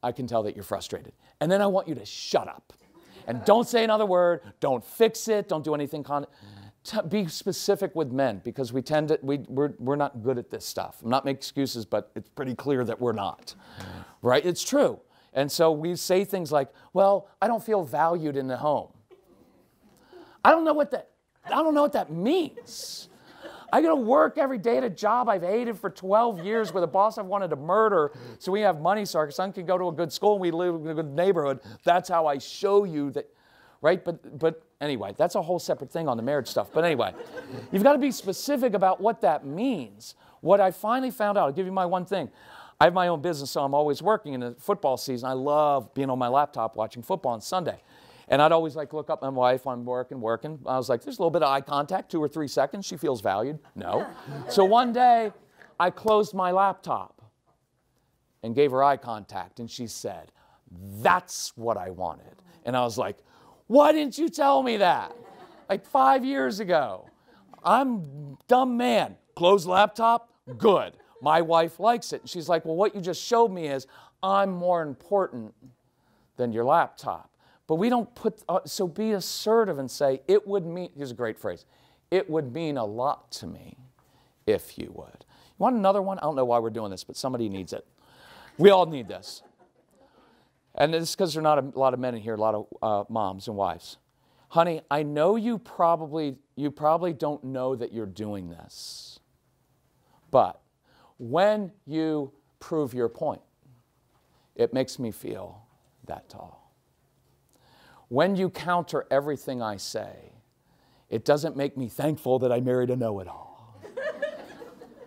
I can tell that you're frustrated. And then I want you to shut up. And don't say another word. Don't fix it. Don't do anything. Be specific with men because we tend to, we're not good at this stuff. I'm not making excuses, but it's pretty clear that we're not. Right? It's true. And so we say things like, well, I don't feel valued in the home. I don't know what that means. I gotta work every day at a job I've hated for 12 years with a boss I've wanted to murder so we have money so our son can go to a good school and we live in a good neighborhood. That's how I show you that, right? But anyway, that's a whole separate thing on the marriage stuff. But anyway, you've gotta be specific about what that means. What I finally found out, I'll give you my one thing. I have my own business, so I'm always working in the football season. I love being on my laptop watching football on Sunday. And I'd always like look up my wife when I'm working. I was like, there's a little bit of eye contact, 2 or 3 seconds. She feels valued. No. So one day, I closed my laptop and gave her eye contact. And she said, that's what I wanted. And I was like, why didn't you tell me that? Like 5 years ago. I'm a dumb man. Closed laptop? Good. My wife likes it. And she's like, well, what you just showed me is I'm more important than your laptop. But we don't put, so be assertive and say, it would mean, here's a great phrase, it would mean a lot to me if you would. You want another one? I don't know why we're doing this, but somebody needs it. We all need this. And it's because there are not a lot of men in here, a lot of moms and wives. Honey, I know you probably don't know that you're doing this, but when you prove your point, it makes me feel that tall. When you counter everything I say, it doesn't make me thankful that I married a know-it-all.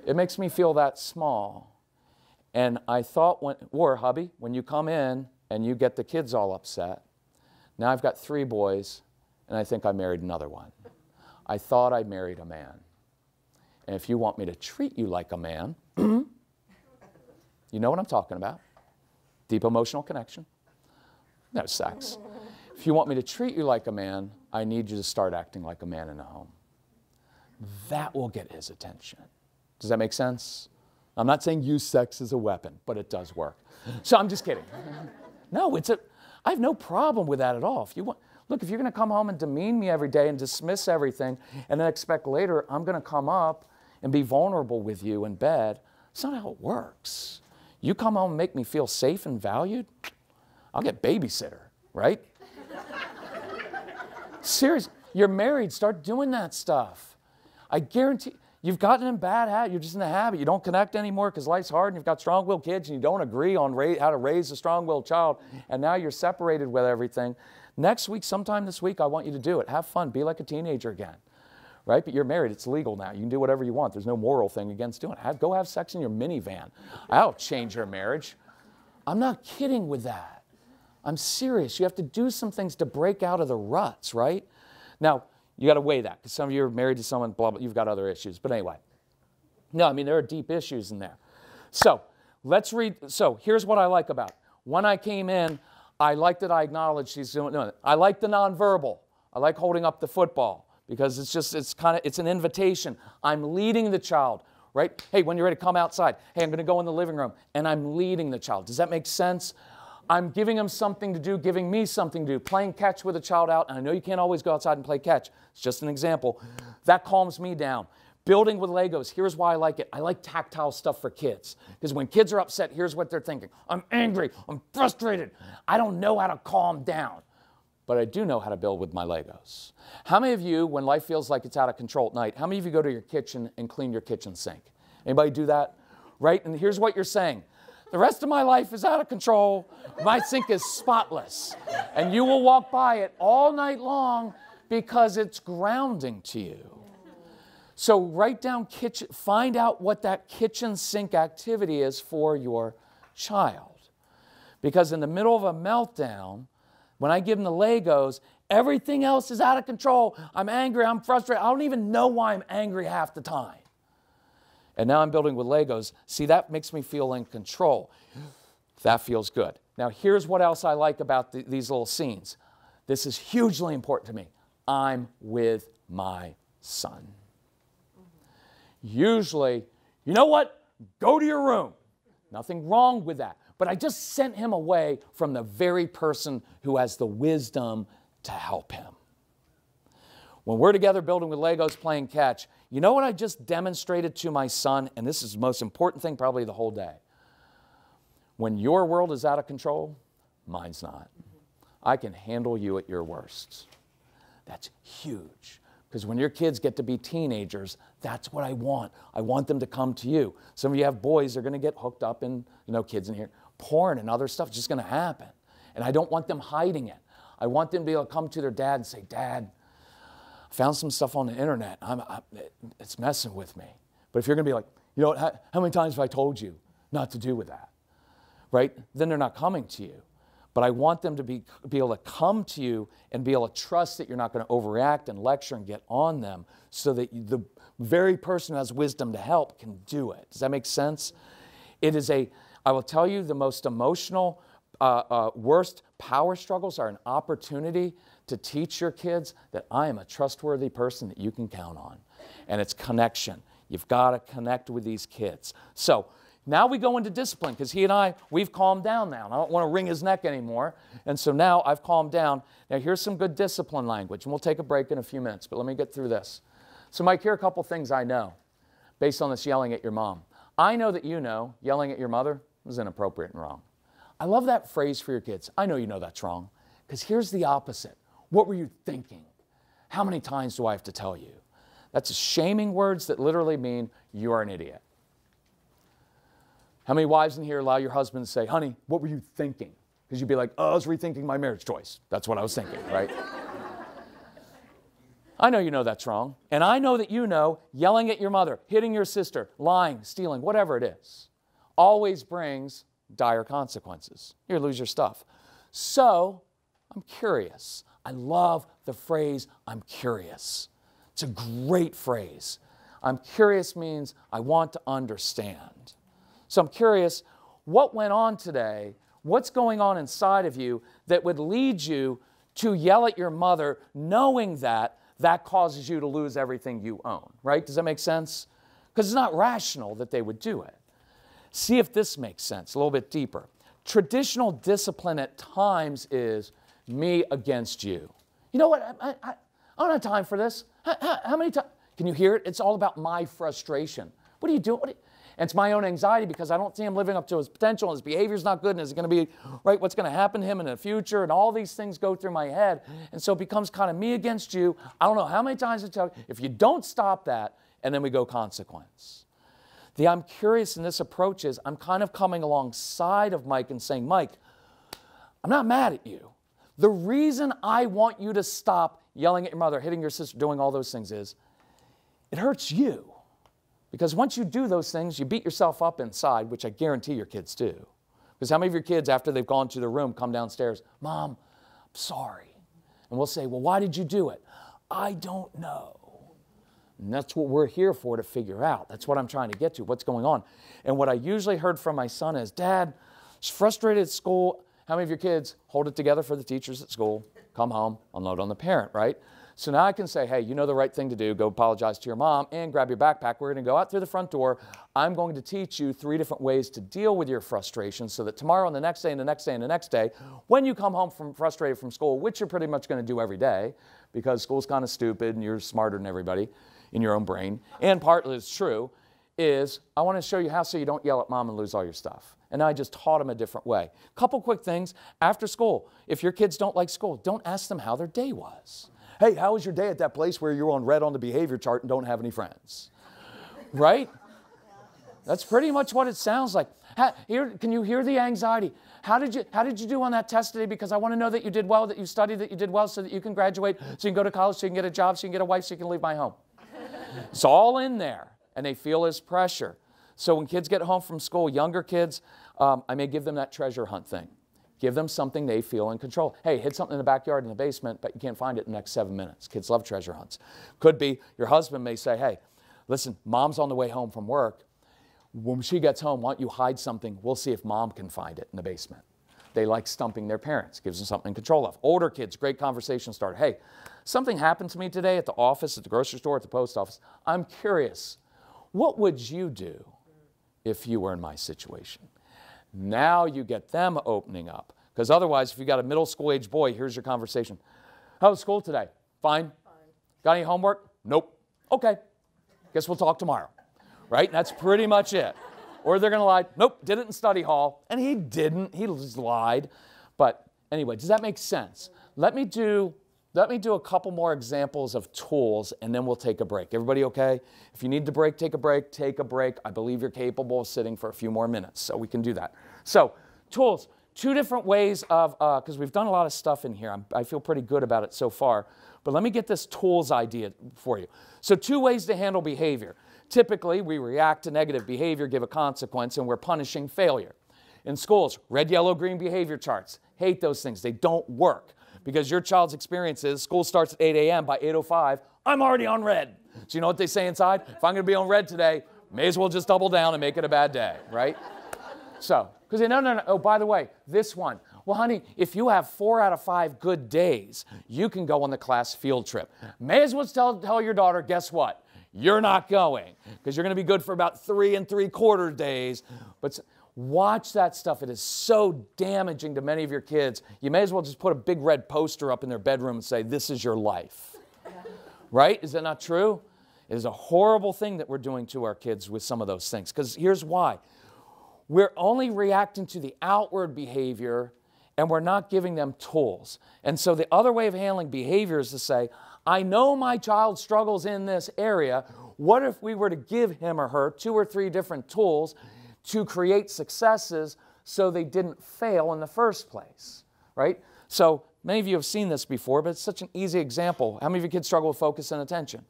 It makes me feel that small. And I thought, hubby, when you come in and you get the kids all upset, now I've got 3 boys and I think I married another one. I thought I married a man. And if you want me to treat you like a man, you know what I'm talking about. Deep emotional connection. No sex. If you want me to treat you like a man, I need you to start acting like a man in the home. That will get his attention. Does that make sense? I'm not saying use sex as a weapon, but it does work. So I'm just kidding. No, it's a, I have no problem with that at all. If you want, look, if you're going to come home and demean me every day and dismiss everything and then expect later I'm going to come up and be vulnerable with you in bed, it's not how it works. You come home and make me feel safe and valued, I'll get babysitter, right? Seriously, you're married, start doing that stuff. I guarantee you've gotten in a bad habit, you're just in a habit, you don't connect anymore because life's hard and you've got strong-willed kids and you don't agree on how to raise a strong-willed child and now you're separated with everything. Next week, sometime this week, I want you to do it. Have fun, be like a teenager again, right? But you're married, it's legal now. You can do whatever you want. There's no moral thing against doing it. Go have sex in your minivan. That'll change your marriage. I'm not kidding with that. I'm serious. You have to do some things to break out of the ruts, right? Now, you got to weigh that because some of you are married to someone, blah, blah, you've got other issues. But anyway, no, I mean, there are deep issues in there. So let's read. So here's what I like about it. When I came in, I like that I acknowledge she's doing it. I like the nonverbal. I like holding up the football because it's just, it's kind of, it's an invitation. I'm leading the child, right? Hey, when you're ready to come outside, hey, I'm going to go in the living room and I'm leading the child. Does that make sense? I'm giving them something to do, giving me something to do, playing catch with a child out. And I know you can't always go outside and play catch. It's just an example. That calms me down. Building with Legos, here's why I like it. I like tactile stuff for kids. Because when kids are upset, here's what they're thinking. I'm angry, I'm frustrated, I don't know how to calm down. But I do know how to build with my Legos. How many of you, when life feels like it's out of control at night, how many of you go to your kitchen and clean your kitchen sink? Anybody do that? Right? And here's what you're saying. The rest of my life is out of control. My sink is spotless. And you will walk by it all night long because it's grounding to you. So write down kitchen, find out what that kitchen sink activity is for your child. Because in the middle of a meltdown, when I give them the Legos, everything else is out of control. I'm angry, I'm frustrated. I don't even know why I'm angry half the time. And now I'm building with Legos. See, that makes me feel in control. That feels good. Now here's what else I like about these little scenes. This is hugely important to me. I'm with my son. Usually, you know what? Go to your room. Nothing wrong with that. But I just sent him away from the very person who has the wisdom to help him. When we're together building with Legos, playing catch, you know what I just demonstrated to my son? And this is the most important thing probably the whole day. When your world is out of control, mine's not. I can handle you at your worst. That's huge. Because when your kids get to be teenagers, that's what I want. I want them to come to you. Some of you have boys, they're going to get hooked up in, you know, kids in here, porn and other stuff. It's just going to happen. And I don't want them hiding it. I want them to be able to come to their dad and say, Dad, I found some stuff on the internet. It's messing with me. But if you're going to be like, you know what, how many times have I told you not to do with that? Right? Then they're not coming to you. But I want them to be able to come to you and be able to trust that you're not going to overreact and lecture and get on them so that the very person who has wisdom to help can do it. Does that make sense? It is a, I will tell you, the most emotional, worst power struggles are an opportunity to teach your kids that I am a trustworthy person that you can count on. And it's connection. You've got to connect with these kids. So now we go into discipline because he and I, we've calmed down now. I don't want to wring his neck anymore. And so now I've calmed down. Now here's some good discipline language. And we'll take a break in a few minutes, but let me get through this. So Mike, here are a couple things I know based on this yelling at your mom. I know that you know yelling at your mother is inappropriate and wrong. I love that phrase for your kids. I know you know that's wrong because here's the opposite. What were you thinking? How many times do I have to tell you? That's shaming words that literally mean you are an idiot. How many wives in here allow your husband to say, honey, what were you thinking? Because you'd be like, oh, I was rethinking my marriage choice. That's what I was thinking, right? I know you know that's wrong. And I know that you know yelling at your mother, hitting your sister, lying, stealing, whatever it is, always brings dire consequences. You lose your stuff. So I'm curious. I love the phrase, I'm curious. It's a great phrase. I'm curious means I want to understand. So I'm curious, what went on today? What's going on inside of you that would lead you to yell at your mother, knowing that that causes you to lose everything you own, right? Does that make sense? Because it's not rational that they would do it. See if this makes sense a little bit deeper. Traditional discipline at times is me against you. You know what? I don't have time for this. How many times? Can you hear it? It's all about my frustration. What are you doing? And it's my own anxiety because I don't see him living up to his potential, and his behavior's not good, and is it going to be right? What's going to happen to him in the future? And all these things go through my head. And so it becomes kind of me against you. I don't know how many times I tell you. If you don't stop that, and then we go consequence. The I'm curious in this approach is I'm kind of coming alongside of Mike and saying, Mike, I'm not mad at you. The reason I want you to stop yelling at your mother, hitting your sister, doing all those things is it hurts you. Because once you do those things, you beat yourself up inside, which I guarantee your kids do. Because how many of your kids, after they've gone to their room, come downstairs, Mom, I'm sorry. And we'll say, well, why did you do it? I don't know. And that's what we're here for, to figure out. That's what I'm trying to get to, what's going on. And what I usually heard from my son is, Dad, I was frustrated at school. How many of your kids hold it together for the teachers at school, come home, unload on the parent, right? So now I can say, hey, you know the right thing to do. Go apologize to your mom and grab your backpack. We're going to go out through the front door. I'm going to teach you 3 different ways to deal with your frustration so that tomorrow and the next day and the next day and the next day, when you come home from frustrated from school, which you're pretty much going to do every day because school's kind of stupid and you're smarter than everybody in your own brain, and partly it's true, is I want to show you how so you don't yell at mom and lose all your stuff. And I just taught them a different way. Couple quick things after school. If your kids don't like school, don't ask them how their day was. Hey, how was your day at that place where you're on red on the behavior chart and don't have any friends? Right? That's pretty much what it sounds like. Here, can you hear the anxiety? How did you do on that test today? Because I want to know that you did well, that you studied, that you did well so that you can graduate, so you can go to college, so you can get a job, so you can get a wife, so you can leave my home. It's all in there. And they feel his pressure. So when kids get home from school, younger kids, I may give them that treasure hunt thing. Give them something they feel in control. Hey, hid something in the backyard in the basement, but you can't find it in the next 7 minutes. Kids love treasure hunts. Could be your husband may say, hey, listen, mom's on the way home from work. When she gets home, why don't you hide something? We'll see if mom can find it in the basement. They like stumping their parents. Gives them something in control of. Older kids, great conversation starter. Hey, something happened to me today at the office, at the grocery store, at the post office. I'm curious. What would you do if you were in my situation? Now you get them opening up. Because otherwise, if you got a middle school age boy, here's your conversation. How was school today? Fine. Got any homework? Nope. Okay. Guess we'll talk tomorrow. Right? And that's pretty much it. Or they're going to lie. Nope. Did it in study hall. And he didn't. He just lied. But anyway, does that make sense? Let me do a couple more examples of tools, and then we'll take a break. Everybody okay? If you need to break, take a break, take a break. I believe you're capable of sitting for a few more minutes, so we can do that. So tools, 2 different ways of, because we've done a lot of stuff in here. I feel pretty good about it so far. But let me get this tools idea for you. So 2 ways to handle behavior. Typically, we react to negative behavior, give a consequence, and we're punishing failure. In schools, red, yellow, green behavior charts. Hate those things. They don't work. Because your child's experience is school starts at 8 a.m. by 8:05, I'm already on red. So you know what they say inside? If I'm going to be on red today, may as well just double down and make it a bad day, right? So, because they no. Oh, by the way, this one. Well, honey, if you have 4 out of 5 good days, you can go on the class field trip. May as well tell your daughter, guess what? You're not going because you're going to be good for about 3 3/4 days. But watch that stuff. It is so damaging to many of your kids. You may as well just put a big red poster up in their bedroom and say, this is your life. Right? Is that not true? It is a horrible thing that we're doing to our kids with some of those things. Because here's why. We're only reacting to the outward behavior and we're not giving them tools. And so the other way of handling behavior is to say, I know my child struggles in this area. What if we were to give him or her 2 or 3 different tools to create successes so they didn't fail in the first place, right? So many of you have seen this before, but it's such an easy example. How many of your kids struggle with focus and attention?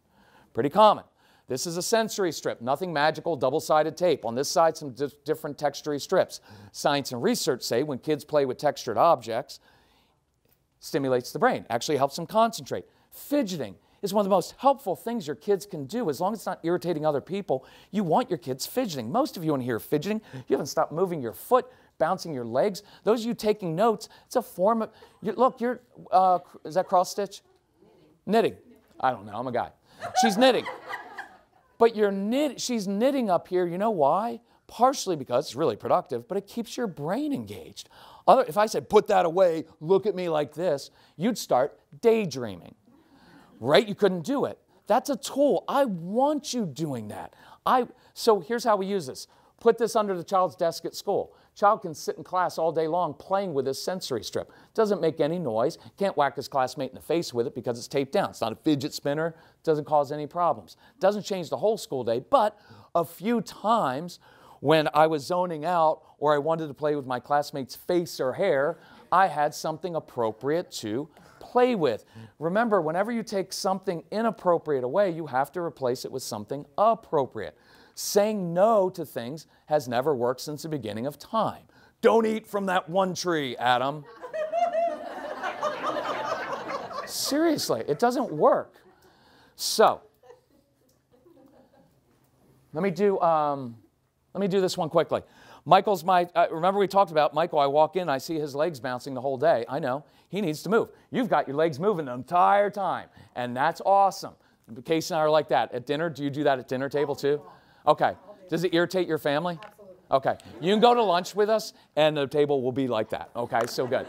Pretty common. This is a sensory strip, nothing magical, double-sided tape. On this side, some different textury strips. Science and research say when kids play with textured objects, stimulates the brain, actually helps them concentrate. Fidgeting is one of the most helpful things your kids can do, as long as it's not irritating other people. You want your kids fidgeting. Most of you in here are fidgeting. You haven't stopped moving your foot, bouncing your legs. Those of you taking notes, it's a form of, look, you're, is that cross stitch? Knitting. I don't know, I'm a guy. She's knitting. But you're she's knitting up here, you know why? Partially because it's really productive, but it keeps your brain engaged. If I said, put that away, look at me like this, you'd start daydreaming, right? You couldn't do it. That's a tool. I want you doing that. So here's how we use this. Put this under the child's desk at school. Child can sit in class all day long playing with his sensory strip. Doesn't make any noise. Can't whack his classmate in the face with it because it's taped down. It's not a fidget spinner. Doesn't cause any problems. Doesn't change the whole school day, but a few times when I was zoning out or I wanted to play with my classmate's face or hair, I had something appropriate to play with. Remember, whenever you take something inappropriate away, you have to replace it with something appropriate. Saying no to things has never worked since the beginning of time. Don't eat from that one tree, Adam. Seriously, it doesn't work. So, let me do this one quickly. Michael's my, remember we talked about Michael, I walk in, I see his legs bouncing the whole day. I know, he needs to move. You've got your legs moving the entire time, and that's awesome. Casey and I are like that. At dinner, do you do that at dinner table too? Okay. Does it irritate your family? Okay. You can go to lunch with us and the table will be like that. Okay, so good.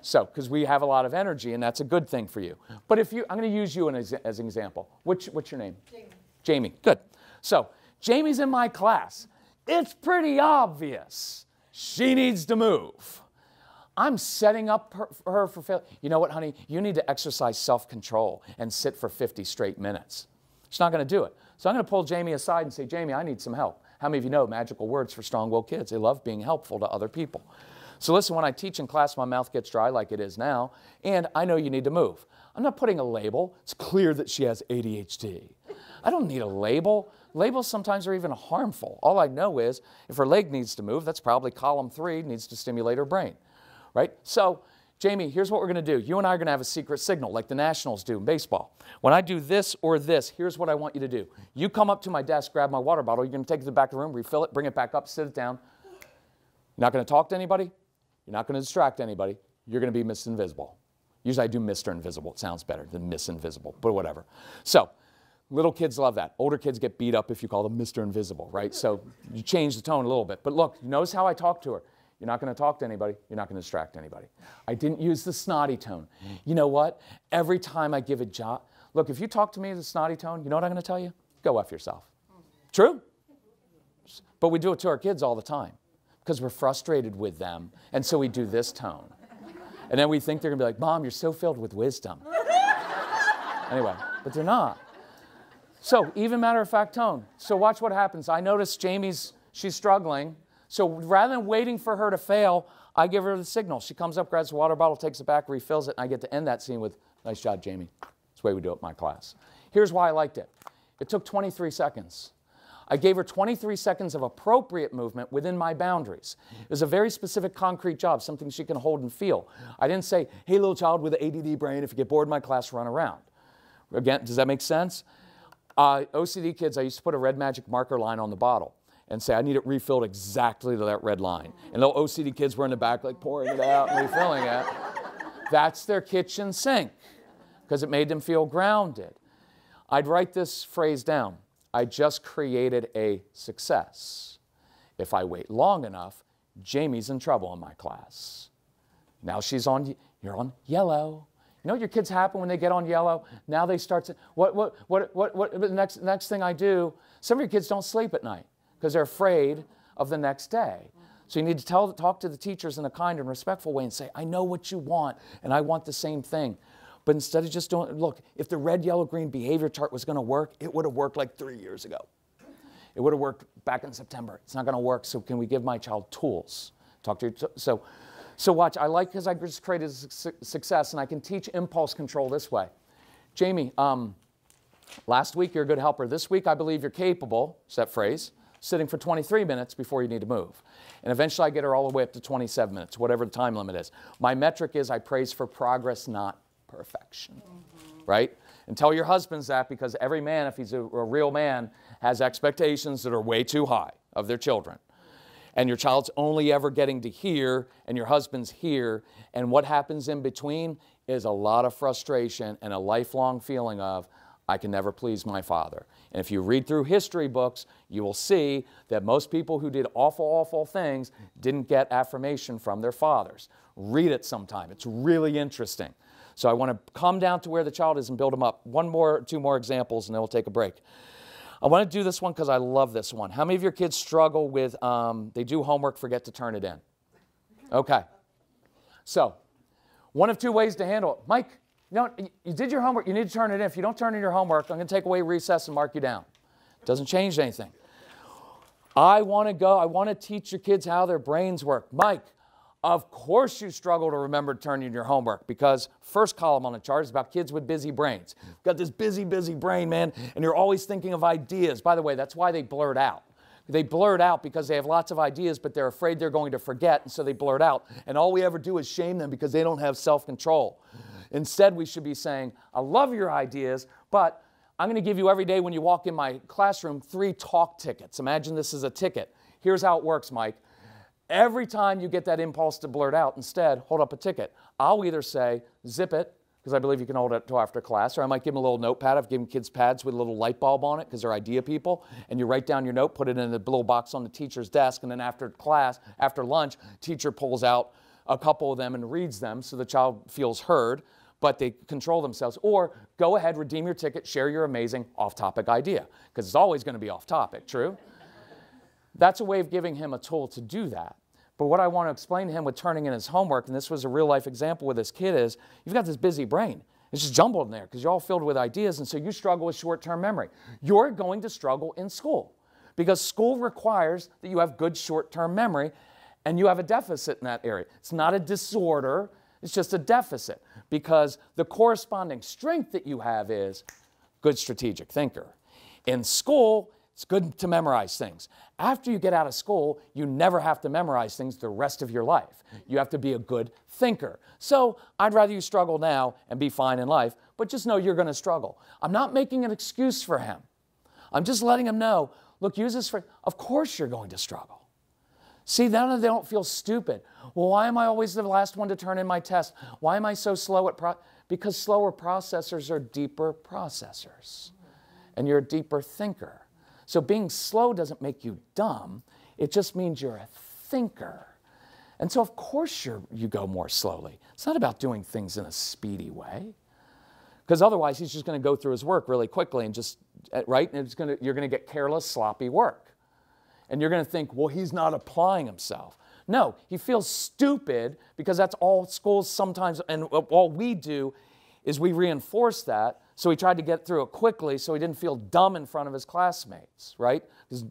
So, because we have a lot of energy and that's a good thing for you. But if you, I'm going to use you as an example. What's your name? Jamie. Jamie, good. So, Jamie's in my class. It's pretty obvious she needs to move. I'm setting up her for failure. You know what, honey? You need to exercise self-control and sit for 50 straight minutes. She's not going to do it. So I'm going to pull Jamie aside and say, Jamie, I need some help. How many of you know magical words for strong-willed kids? They love being helpful to other people. So listen, when I teach in class, my mouth gets dry like it is now, and I know you need to move. I'm not putting a label. It's clear that she has ADHD. I don't need a label. Labels sometimes are even harmful. All I know is if her leg needs to move, that's probably column 3 needs to stimulate her brain. Right? So, Jamie, here's what we're going to do. You and I are going to have a secret signal like the Nationals do in baseball. When I do this or this, here's what I want you to do. You come up to my desk, grab my water bottle. You're going to take it to the back of the room, refill it, bring it back up, sit it down. You're not going to talk to anybody. You're not going to distract anybody. You're going to be Miss Invisible. Usually I do Mr. Invisible. It sounds better than Miss Invisible, but whatever. So, little kids love that. Older kids get beat up if you call them Mr. Invisible, right? So, you change the tone a little bit. But look, notice how I talk to her. You're not going to talk to anybody. You're not going to distract anybody. I didn't use the snotty tone. You know what? Every time I give a job, look, if you talk to me in a snotty tone, you know what I'm going to tell you? Go F yourself. True? But we do it to our kids all the time because we're frustrated with them, and so we do this tone. And then we think they're going to be like, Mom, you're so filled with wisdom. Anyway, but they're not. So even matter-of-fact tone. So watch what happens. I notice she's struggling. So rather than waiting for her to fail, I give her the signal. She comes up, grabs the water bottle, takes it back, refills it, and I get to end that scene with, nice job, Jamie. That's the way we do it in my class. Here's why I liked it. It took 23 seconds. I gave her 23 seconds of appropriate movement within my boundaries. It was a very specific concrete job, something she can hold and feel. I didn't say, hey, little child with an ADD brain, if you get bored in my class, run around. Again, does that make sense? OCD kids, I used to put a red magic marker line on the bottle and say, I need it refilled exactly to that red line. And little OCD kids were in the back like pouring it out and refilling it. That's their kitchen sink because it made them feel grounded. I'd write this phrase down. I just created a success. If I wait long enough, Jamie's in trouble in my class. Now she's on, you're on yellow. You know what your kids happen when they get on yellow? Now they start to, what the next thing I do, some of your kids don't sleep at night because they're afraid of the next day. So you need to talk to the teachers in a kind and respectful way and say, I know what you want, and I want the same thing. But instead of just doing, look, if the red, yellow, green behavior chart was gonna work, it would have worked like 3 years ago. It would have worked back in September. It's not gonna work, so can we give my child tools? Talk to your, so watch, I like because I just created success, and I can teach impulse control this way. Jamie, last week you're a good helper. This week I believe you're capable, is that phrase, sitting for 23 minutes before you need to move. And eventually I get her all the way up to 27 minutes, whatever the time limit is. My metric is I praise for progress, not perfection, right? And tell your husbands that, because every man, if he's a real man, has expectations that are way too high of their children. And your child's only ever getting to hear, and your husband's here. And what happens in between is a lot of frustration and a lifelong feeling of, I can never please my father. And if you read through history books, you will see that most people who did awful, awful things didn't get affirmation from their fathers. Read it sometime. It's really interesting. So I want to come down to where the child is and build them up. Two more examples, and then we'll take a break. I want to do this one because I love this one. How many of your kids struggle with, they do homework, forget to turn it in? Okay. So one of two ways to handle it. Mike, you did your homework. You need to turn it in. If you don't turn in your homework, I'm going to take away recess and mark you down. It doesn't change anything. I want to teach your kids how their brains work. Mike, of course you struggle to remember to turn in your homework, because first column on the chart is about kids with busy brains. You've got this busy, busy brain, man, and you're always thinking of ideas. By the way, that's why they blurt out. They blurt out because they have lots of ideas, but they're afraid they're going to forget, and so they blurt out. And all we ever do is shame them because they don't have self-control. Instead, we should be saying, I love your ideas, but I'm going to give you every day when you walk in my classroom 3 talk tickets. Imagine this is a ticket. Here's how it works, Mike. Every time you get that impulse to blurt out, instead, hold up a ticket. I'll either say, zip it, because I believe you can hold it until after class, or I might give them a little notepad. I've given kids pads with a little light bulb on it because they're idea people, and you write down your note, put it in the little box on the teacher's desk, and then after class, after lunch, teacher pulls out a couple of them and reads them so the child feels heard, but they control themselves. Or go ahead, redeem your ticket, share your amazing off-topic idea, because it's always going to be off-topic, true? That's a way of giving him a tool to do that. But what I want to explain to him with turning in his homework, and this was a real-life example with this kid, is you've got this busy brain. It's just jumbled in there because you're all filled with ideas, and so you struggle with short-term memory. You're going to struggle in school because school requires that you have good short-term memory, and you have a deficit in that area. It's not a disorder. It's just a deficit, because the corresponding strength that you have is good strategic thinker. In school, it's good to memorize things. After you get out of school, you never have to memorize things the rest of your life. You have to be a good thinker. So I'd rather you struggle now and be fine in life, but just know you're going to struggle. I'm not making an excuse for him. I'm just letting him know, look, use this for, of course you're going to struggle. See, now they don't feel stupid. Well, why am I always the last one to turn in my test? Why am I so slow at Because slower processors are deeper processors, and you're a deeper thinker. So being slow doesn't make you dumb. It just means you're a thinker. And so of course you go more slowly. It's not about doing things in a speedy way, because otherwise he's just going to go through his work really quickly and just, right? And you're going to get careless, sloppy work. And you're going to think, well, he's not applying himself. No, he feels stupid because that's all schools sometimes, and all we do is we reinforce that. So he tried to get through it quickly so he didn't feel dumb in front of his classmates, right? Because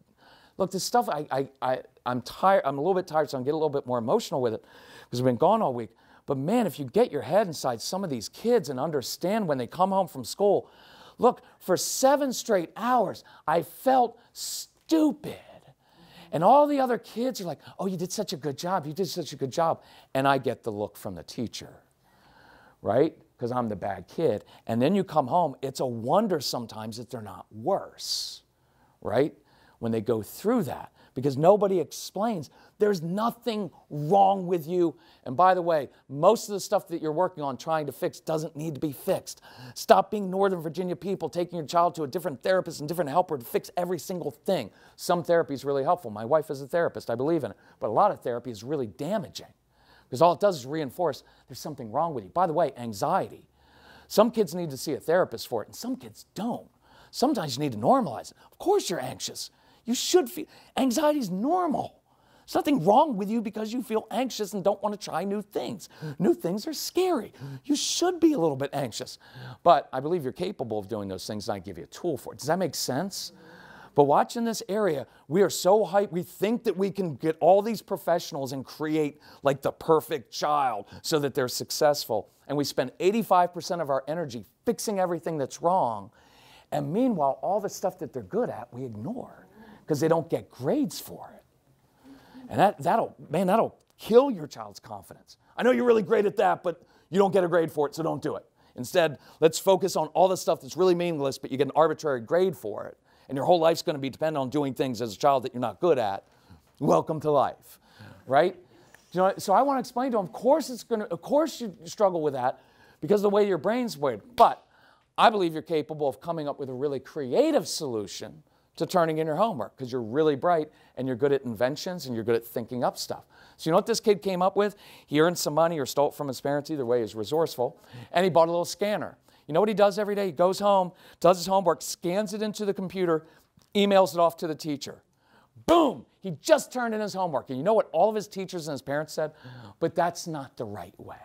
look, this stuff, I'm tired. I'm a little bit tired, so I'm getting a little bit more emotional with it because I've been gone all week. But man, if you get your head inside some of these kids and understand when they come home from school, look, for 7 straight hours, I felt stupid. And all the other kids are like, oh, you did such a good job. You did such a good job. And I get the look from the teacher, right? Because I'm the bad kid. And then you come home, it's a wonder sometimes that they're not worse, right? When they go through that, because nobody explains. There's nothing wrong with you. And by the way, most of the stuff that you're working on trying to fix doesn't need to be fixed. Stop being Northern Virginia people, taking your child to a different therapist and different helper to fix every single thing. Some therapy is really helpful. My wife is a therapist. I believe in it. But a lot of therapy is really damaging, because all it does is reinforce there's something wrong with you. By the way, anxiety. Some kids need to see a therapist for it, and some kids don't. Sometimes you need to normalize it. Of course you're anxious. You should feel, anxiety is normal. There's nothing wrong with you because you feel anxious and don't want to try new things. New things are scary. You should be a little bit anxious. But I believe you're capable of doing those things, and I give you a tool for it. Does that make sense? But watch, in this area, we are so hyped. We think that we can get all these professionals and create like the perfect child so that they're successful. And we spend 85% of our energy fixing everything that's wrong. And meanwhile, all the stuff that they're good at, we ignore because they don't get grades for it. And that'll kill your child's confidence. I know you're really great at that, but you don't get a grade for it, so don't do it. Instead, let's focus on all the stuff that's really meaningless, but you get an arbitrary grade for it, and your whole life's going to be dependent on doing things as a child that you're not good at. Welcome to life, right? You know, so I want to explain to them, of course you struggle with that because of the way your brain's wired. But I believe you're capable of coming up with a really creative solution to turning in your homework because you're really bright and you're good at inventions and you're good at thinking up stuff. So you know what this kid came up with? He earned some money or stole it from his parents. Either way, he's resourceful. And he bought a little scanner. You know what he does every day? He goes home, does his homework, scans it into the computer, emails it off to the teacher. Boom! He just turned in his homework. And you know what all of his teachers and his parents said? But that's not the right way.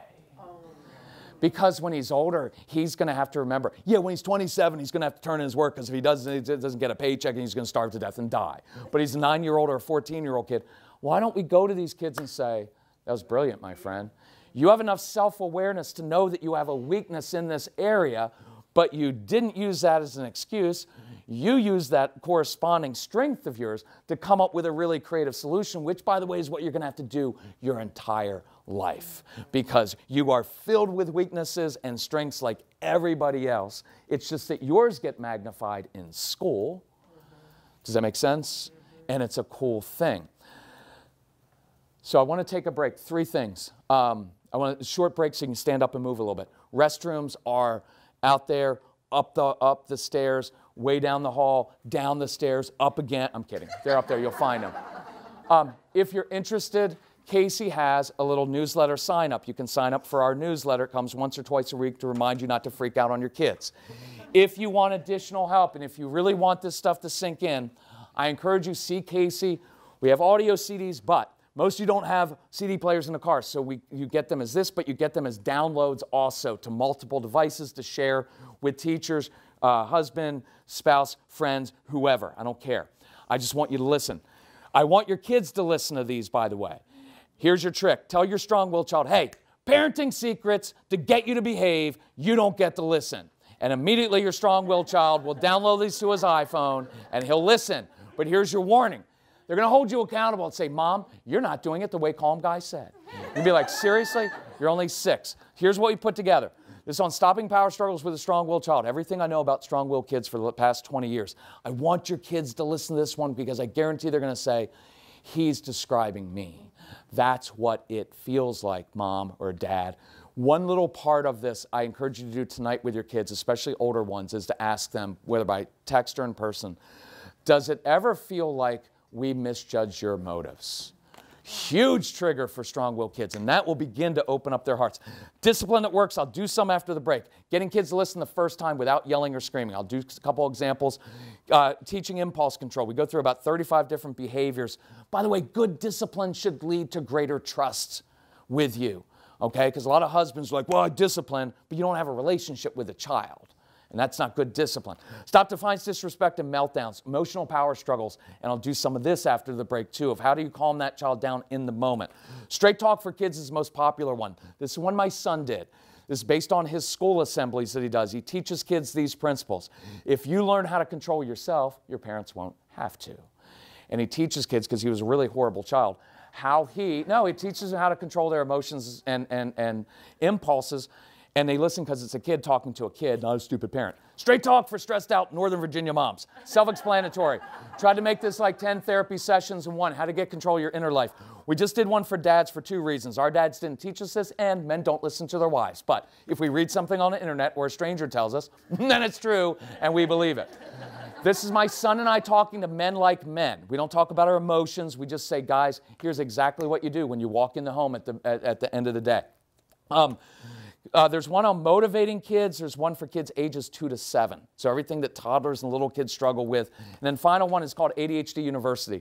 Because when he's older, he's going to have to remember, yeah, when he's 27, he's going to have to turn in his work because if he doesn't get a paycheck, and he's going to starve to death and die. But he's a 9-year-old or a 14-year-old kid. Why don't we go to these kids and say, that was brilliant, my friend. You have enough self-awareness to know that you have a weakness in this area, but you didn't use that as an excuse. You use that corresponding strength of yours to come up with a really creative solution, which, by the way, is what you're going to have to do your entire life because you are filled with weaknesses and strengths like everybody else. It's just that yours get magnified in school. Does that make sense? And it's a cool thing. So I want to take a break. Three things. I want a short break so you can stand up and move a little bit. Restrooms are out there, up the stairs, way down the hall, down the stairs, up again. I'm kidding. They're up there. You'll find them. If you're interested, Casey has a little newsletter sign-up. You can sign up for our newsletter. It comes once or twice a week to remind you not to freak out on your kids. If you want additional help and if you really want this stuff to sink in, I encourage you, see Casey. We have audio CDs, but most of you don't have CD players in the car, so you get them as this, but you get them as downloads also to multiple devices to share with teachers, husband, spouse, friends, whoever. I don't care. I just want you to listen. I want your kids to listen to these, by the way. Here's your trick. Tell your strong-willed child, hey, parenting secrets to get you to behave, you don't get to listen. And immediately your strong-willed child will download these to his iPhone, and he'll listen. But here's your warning. They're going to hold you accountable and say, Mom, you're not doing it the way Calm Guy said. You'd be like, seriously? You're only 6. Here's what we put together. This is on Stopping Power Struggles with a Strong-Willed Child. Everything I know about strong-willed kids for the past 20 years. I want your kids to listen to this one because I guarantee they're going to say, he's describing me. That's what it feels like, Mom or Dad. One little part of this I encourage you to do tonight with your kids, especially older ones, is to ask them, whether by text or in person, does it ever feel like we misjudge your motives? Huge trigger for strong-willed kids, and that will begin to open up their hearts. Discipline that works, I'll do some after the break. Getting kids to listen the first time without yelling or screaming. I'll do a couple examples. Teaching impulse control. We go through about 35 different behaviors. By the way, good discipline should lead to greater trust with you, okay? Because a lot of husbands are like, well, I discipline, but you don't have a relationship with a child. And that's not good discipline. Stop defiance, disrespect, and meltdowns, emotional power struggles. And I'll do some of this after the break, too, of how do you calm that child down in the moment. Straight talk for kids is the most popular one. This is one my son did. This is based on his school assemblies that he does. He teaches kids these principles. If you learn how to control yourself, your parents won't have to. And he teaches kids, because he was a really horrible child, how he teaches them how to control their emotions and impulses. And they listen because it's a kid talking to a kid, not a stupid parent. Straight talk for stressed out Northern Virginia moms. Self-explanatory. Tried to make this like 10 therapy sessions in one. How to get control of your inner life. We just did one for dads for two reasons. Our dads didn't teach us this, and men don't listen to their wives. But if we read something on the internet or a stranger tells us, then it's true, and we believe it. This is my son and I talking to men like men. We don't talk about our emotions. We just say, guys, here's exactly what you do when you walk in the home at the end of the day. There's one on motivating kids. There's one for kids ages 2 to 7. So everything that toddlers and little kids struggle with. And then final one is called ADHD University.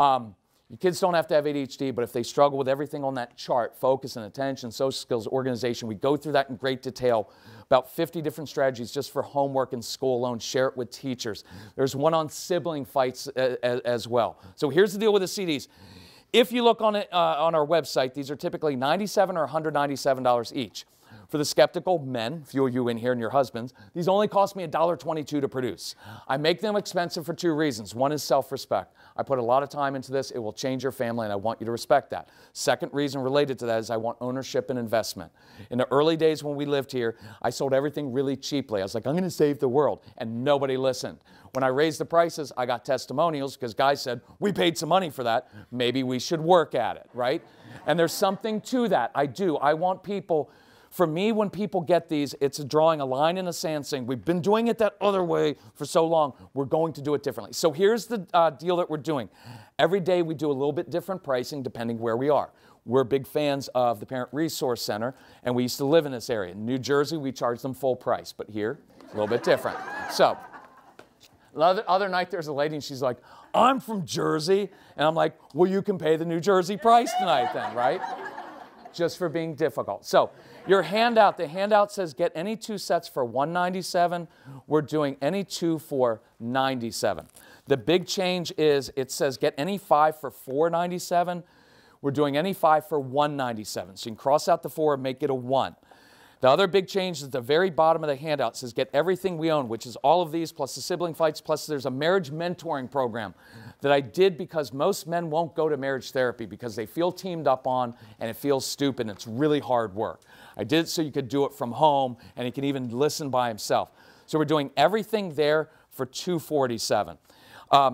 Your kids don't have to have ADHD, but if they struggle with everything on that chart, focus and attention, social skills, organization, we go through that in great detail. About 50 different strategies just for homework and school alone. Share it with teachers. There's one on sibling fights as well. So here's the deal with the CDs. If you look on our website, these are typically $97 or $197 each. For the skeptical men, few of you in here and your husbands, these only cost me $1.22 to produce. I make them expensive for two reasons. One is self-respect. I put a lot of time into this. It will change your family, and I want you to respect that. Second reason related to that is I want ownership and investment. In the early days when we lived here, I sold everything really cheaply. I was like, I'm going to save the world, and nobody listened. When I raised the prices, I got testimonials because guys said, we paid some money for that. Maybe we should work at it, right? And there's something to that. I do. I want people, for me, when people get these, it's drawing a line in the sand saying, we've been doing it that other way for so long. We're going to do it differently. So here's the deal that we're doing. Every day we do a little bit different pricing depending where we are. We're big fans of the Parent Resource Center, and we used to live in this area. In New Jersey, we charge them full price, but here, a little bit different. So. The other night, there's a lady, and she's like, I'm from Jersey. And I'm like, well, you can pay the New Jersey price tonight then, right? Just for being difficult. So your handout, the handout says get any two sets for $197. We're doing any two for $97. The big change is it says get any five for $497. We're doing any five for $197. So you can cross out the four and make it a one. The other big change is at the very bottom of the handout says get everything we own, which is all of these plus the sibling fights, plus there's a marriage mentoring program that I did because most men won't go to marriage therapy because they feel teamed up on and it feels stupid and it's really hard work. I did it so you could do it from home and he can even listen by himself. So we're doing everything there for $247.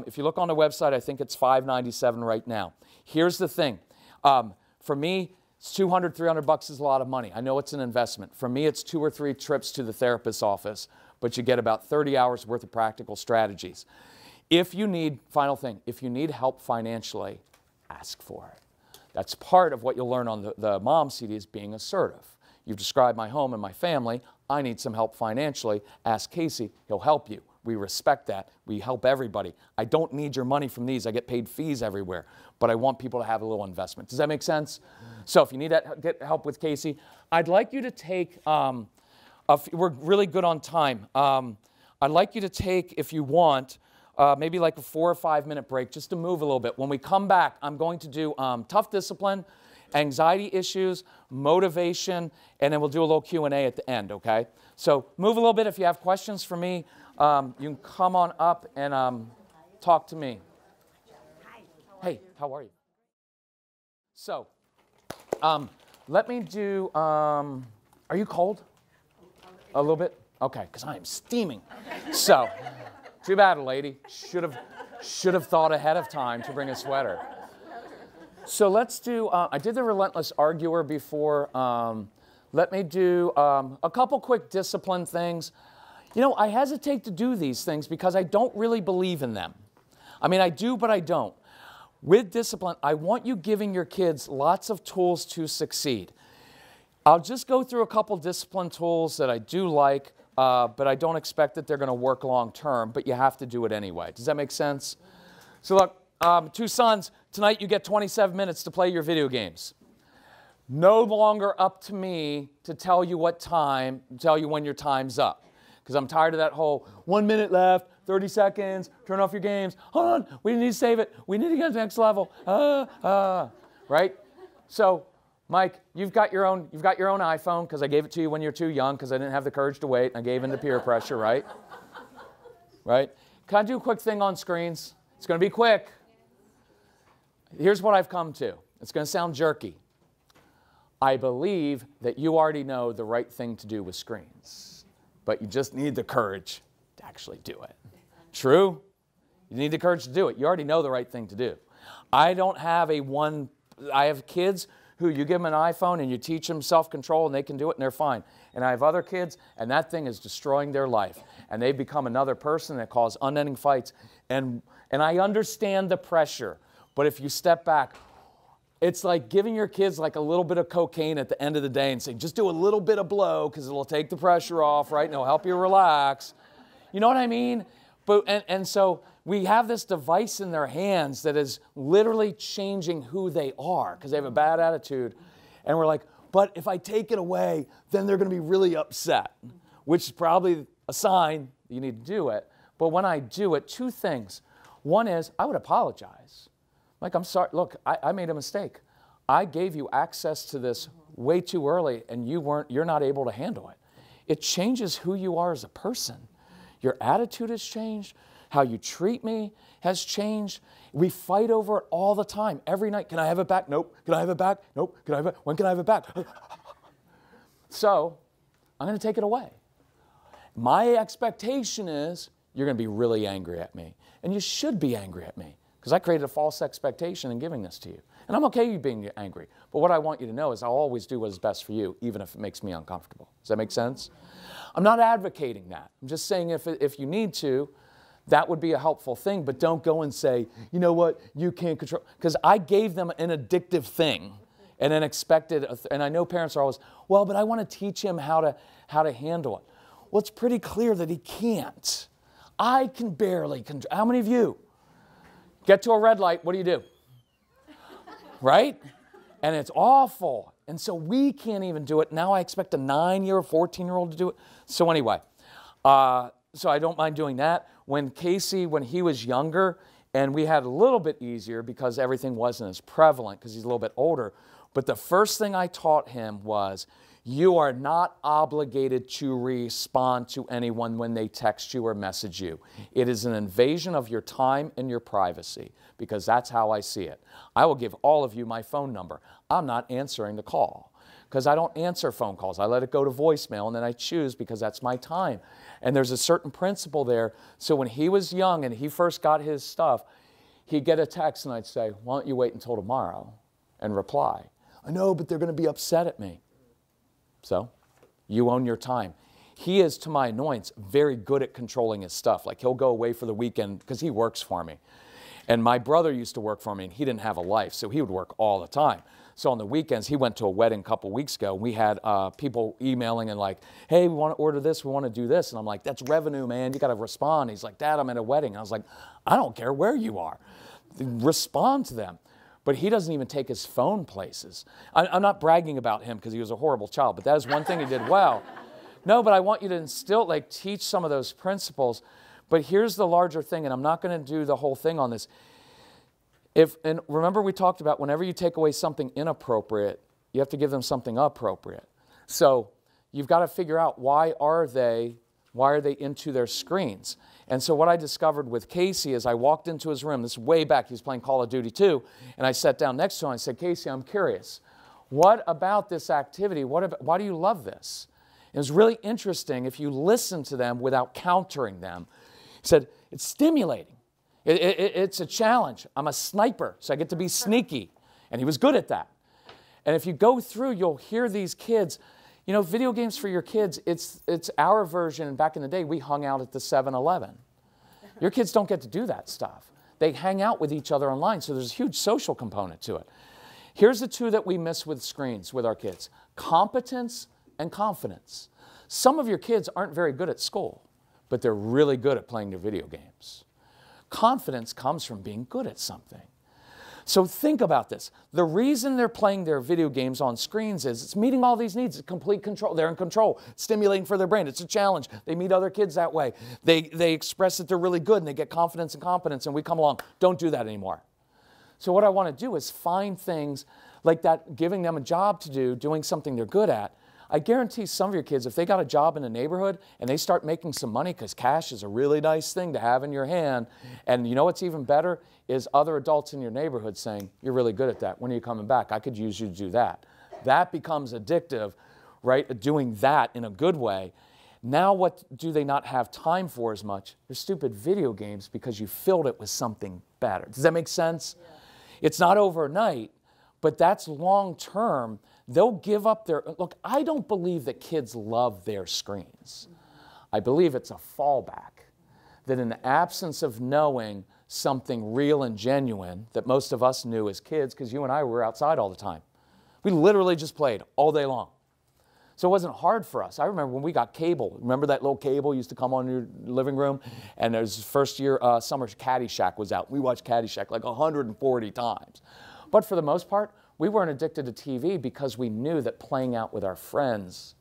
If you look on the website, I think it's $597 right now. Here's the thing. For me, $200, $300 is a lot of money. I know it's an investment. For me, it's 2 or 3 trips to the therapist's office, but you get about 30 hours worth of practical strategies. If you need, final thing, if you need help financially, ask for it. That's part of what you'll learn on the mom CD is being assertive. You've described my home and my family. I need some help financially. Ask Casey, he'll help you. We respect that. We help everybody. I don't need your money from these. I get paid fees everywhere, but I want people to have a little investment. Does that make sense? So if you need that, get help with Casey. I'd like you to take, we're really good on time. I'd like you to take, if you want, maybe like a 4 or 5 minute break just to move a little bit. When we come back, I'm going to do tough discipline, anxiety issues, motivation, and then we'll do a little Q&A at the end, okay? So move a little bit if you have questions for me. You can come on up and talk to me. Hi. Hey, how are you? So, let me do, are you cold? A little bit? Okay, because I am steaming. So, too bad, lady. Should have thought ahead of time to bring a sweater. So let's do, I did the relentless arguer before. Let me do a couple quick discipline things. You know, I hesitate to do these things because I don't really believe in them. I mean, I do, but I don't. With discipline, I want you giving your kids lots of tools to succeed. I'll just go through a couple discipline tools that I do like, but I don't expect that they're going to work long term, but you have to do it anyway. Does that make sense? So look, two sons, tonight you get 27 minutes to play your video games. No longer up to me to tell you what time, tell you when your time's up. Because I'm tired of that whole 1 minute left, 30 seconds, turn off your games. Hold on, we need to save it. We need to get to the next level. Right? So, Mike, you've got your own iPhone because I gave it to you when you're too young because I didn't have the courage to wait. And I gave in to peer pressure, right? Right? Can I do a quick thing on screens? It's going to be quick. Here's what I've come to. It's going to sound jerky. I believe that you already know the right thing to do with screens. But you just need the courage to actually do it. True? You need the courage to do it. You already know the right thing to do. I don't have a one, I have kids who you give them an iPhone and you teach them self-control and they can do it and they're fine. And I have other kids and that thing is destroying their life. And they become another person that causes unending fights. And I understand the pressure, but if you step back, it's like giving your kids like a little bit of cocaine at the end of the day and saying, just do a little bit of blow because it'll take the pressure off, right? And it'll help you relax. You know what I mean? But, and so we have this device in their hands that is literally changing who they are because they have a bad attitude. And we're like, but if I take it away, then they're going to be really upset, which is probably a sign you need to do it. But when I do it, two things. One is I would apologize. Like, I'm sorry, look, I made a mistake. I gave you access to this way too early and you're not able to handle it. It changes who you are as a person. Your attitude has changed. How you treat me has changed. We fight over it all the time. Every night, can I have it back? Nope. Can I have it back? Nope. Can I have it? When can I have it back? So I'm going to take it away. My expectation is you're going to be really angry at me. And you should be angry at me because I created a false expectation in giving this to you. And I'm okay with you being angry. But what I want you to know is I'll always do what is best for you, even if it makes me uncomfortable. Does that make sense? I'm not advocating that. I'm just saying if you need to, that would be a helpful thing. But don't go and say, you know what, you can't control. Because I gave them an addictive thing and an expected, and I know parents are always, well, but I want to teach him how to handle it. Well, it's pretty clear that he can't. I can barely control. How many of you get to a red light, what do? Right? And it's awful. And so we can't even do it. Now I expect a 9-year-old, 14-year-old to do it. So anyway, so I don't mind doing that. When Casey, when he was younger, and we had a little bit easier because everything wasn't as prevalent because he's a little bit older. But the first thing I taught him was, you are not obligated to respond to anyone when they text you or message you. It is an invasion of your time and your privacy, because that's how I see it. I will give all of you my phone number. I'm not answering the call because I don't answer phone calls. I let it go to voicemail and then I choose because that's my time. And there's a certain principle there. So when he was young and he first got his stuff, he'd get a text and I'd say, why don't you wait until tomorrow and reply? I know, but they're going to be upset at me. So you own your time. He is, to my annoyance, very good at controlling his stuff. Like he'll go away for the weekend because he works for me. And my brother used to work for me and he didn't have a life. So he would work all the time. So on the weekends, he went to a wedding a couple weeks ago. We had people emailing and like, hey, we want to order this. We want to do this. And I'm like, that's revenue, man. You got to respond. He's like, Dad, I'm at a wedding. And I was like, I don't care where you are. Respond to them. But he doesn't even take his phone places. I'm not bragging about him because he was a horrible child, but that is one thing he did well. No, but I want you to instill, like teach some of those principles. But here's the larger thing, and I'm not going to do the whole thing on this. And remember we talked about whenever you take away something inappropriate, you have to give them something appropriate. So you've got to figure out why are they into their screens? And so what I discovered with Casey is I walked into his room, this is way back, he was playing Call of Duty 2, and I sat down next to him and I said, Casey, I'm curious, what about this activity? Why do you love this? It was really interesting if you listen to them without countering them. He said, it's stimulating, it's a challenge. I'm a sniper, so I get to be sneaky. And he was good at that. And if you go through, you'll hear these kids. You know, video games for your kids, it's our version. Back in the day, we hung out at the 7-Eleven. Your kids don't get to do that stuff. They hang out with each other online, so there's a huge social component to it. Here's the two that we miss with screens with our kids. Competence and confidence. Some of your kids aren't very good at school, but they're really good at playing their video games. Confidence comes from being good at something. So think about this. The reason they're playing their video games on screens is it's meeting all these needs. It's complete control. They're in control. It's stimulating for their brain. It's a challenge. They meet other kids that way. They express that they're really good and they get confidence and competence, and we come along. Don't do that anymore. So what I want to do is find things like that, giving them a job to do, doing something they're good at. I guarantee some of your kids, if they got a job in the neighborhood and they start making some money, because cash is a really nice thing to have in your hand, and you know what's even better is other adults in your neighborhood saying, you're really good at that. When are you coming back? I could use you to do that. That becomes addictive, right? Doing that in a good way. Now what do they not have time for as much? Your stupid video games, because you filled it with something better. Does that make sense? Yeah. It's not overnight, but that's long-term. They'll give up their, look, I don't believe that kids love their screens. I believe it's a fallback, that in the absence of knowing something real and genuine that most of us knew as kids, because you and I were outside all the time. We literally just played all day long. So it wasn't hard for us. I remember when we got cable. Remember that little cable used to come on your living room? And it was the first year, summer, Caddyshack was out. We watched Caddyshack like 140 times. But for the most part, we weren't addicted to TV because we knew that playing out with our friends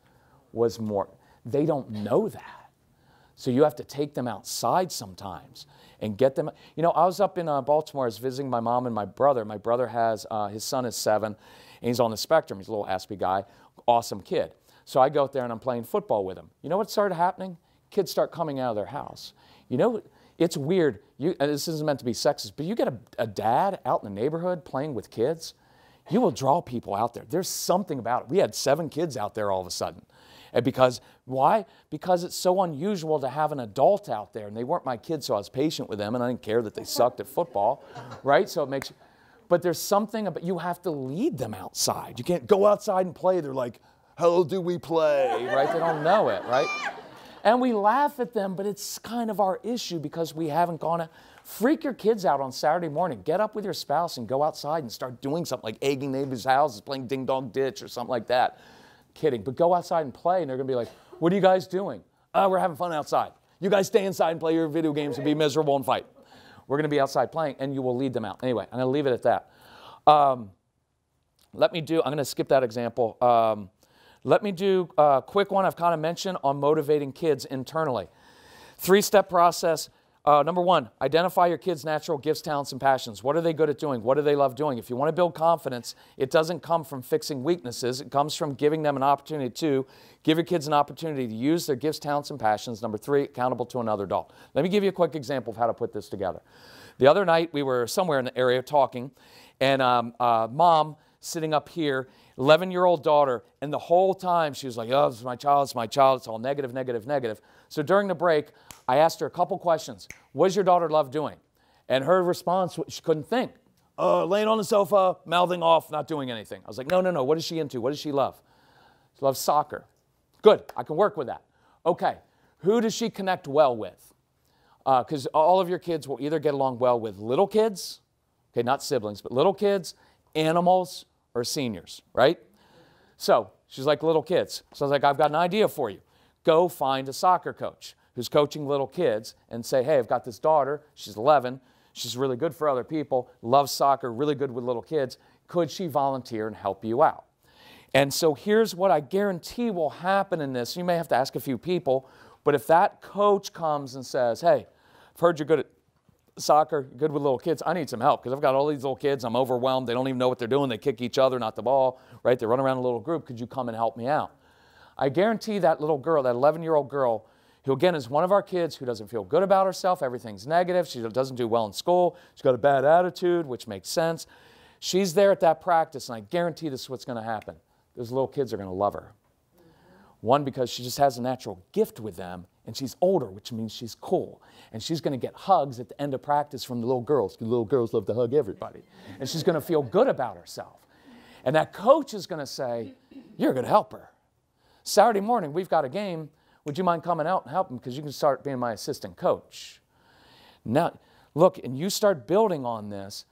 was more. They don't know that. So you have to take them outside sometimes and get them. You know, I was up in Baltimore. I was visiting my mom and my brother. My brother has, his son is 7, and he's on the spectrum. He's a little Aspie guy, awesome kid. So I go out there and I'm playing football with him. You know what started happening? Kids start coming out of their house. You know, it's weird. And this isn't meant to be sexist, but you get a dad out in the neighborhood playing with kids, you will draw people out there. There's something about it. We had 7 kids out there all of a sudden. And because, why? Because it's so unusual to have an adult out there. And they weren't my kids, so I was patient with them, and I didn't care that they sucked at football, right? So it makes, but there's something about, you have to lead them outside. You can't go outside and play. They're like, how do we play, right? They don't know it, right? And we laugh at them, but it's kind of our issue because we haven't gone out. Freak your kids out on Saturday morning. Get up with your spouse and go outside and start doing something like egging neighbors' houses, playing Ding Dong Ditch or something like that. Kidding, but go outside and play, and they're gonna be like, what are you guys doing? Oh, we're having fun outside. You guys stay inside and play your video games and be miserable and fight. We're gonna be outside playing, and you will lead them out. Anyway, I'm gonna leave it at that. I'm gonna skip that example. Let me do a quick one I've kind of mentioned on motivating kids internally. 3-step process. Number one, identify your kids' natural gifts, talents, and passions. What are they good at doing? What do they love doing? If you want to build confidence, it doesn't come from fixing weaknesses. It comes from giving them an opportunity to give your kids an opportunity to use their gifts, talents, and passions. Number 3, accountable to another adult. Let me give you a quick example of how to put this together. The other night, we were somewhere in the area talking, and mom sitting up here, 11-year-old daughter, and the whole time she was like, oh, this is my child, it's my child, it's all negative, negative, negative. So during the break, I asked her a couple questions. What does your daughter love doing? And her response, she couldn't think. Laying on the sofa, mouthing off, not doing anything. I was like, no, no, no, what is she into? What does she love? She loves soccer. Good, I can work with that. Okay, who does she connect well with? Because all of your kids will either get along well with little kids, okay, not siblings, but little kids, animals, or seniors, right? So she's like, little kids. So I was like, I've got an idea for you. Go find a soccer coach who's coaching little kids and say, hey, I've got this daughter, she's 11, she's really good for other people, loves soccer, really good with little kids. Could she volunteer and help you out? And so here's what I guarantee will happen in this. You may have to ask a few people, but if that coach comes and says, hey, I've heard you're good at soccer, good with little kids, I need some help because I've got all these little kids, I'm overwhelmed, they don't even know what they're doing, they kick each other, not the ball, right? They run around in a little group, could you come and help me out? I guarantee that little girl, that 11-year-old girl, who again is one of our kids who doesn't feel good about herself, everything's negative, she doesn't do well in school, she's got a bad attitude, which makes sense. She's there at that practice, and I guarantee this is what's going to happen. Those little kids are going to love her. One, because she just has a natural gift with them, and she's older, which means she's cool. And she's going to get hugs at the end of practice from the little girls, because little girls love to hug everybody. And she's going to feel good about herself. And that coach is going to say, you're a good helper. Saturday morning, we've got a game. Would you mind coming out and helping? Because you can start being my assistant coach. Now, look, and you start building on this.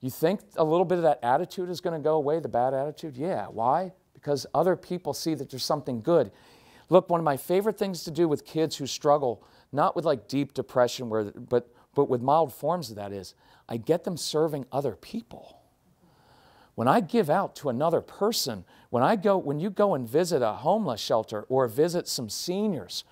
You think a little bit of that attitude is going to go away, the bad attitude? Yeah. Why? Because other people see that there's something good. Look, one of my favorite things to do with kids who struggle, not with like deep depression, but with mild forms of that is, I get them serving other people. When I give out to another person, when you go and visit a homeless shelter or visit some seniors,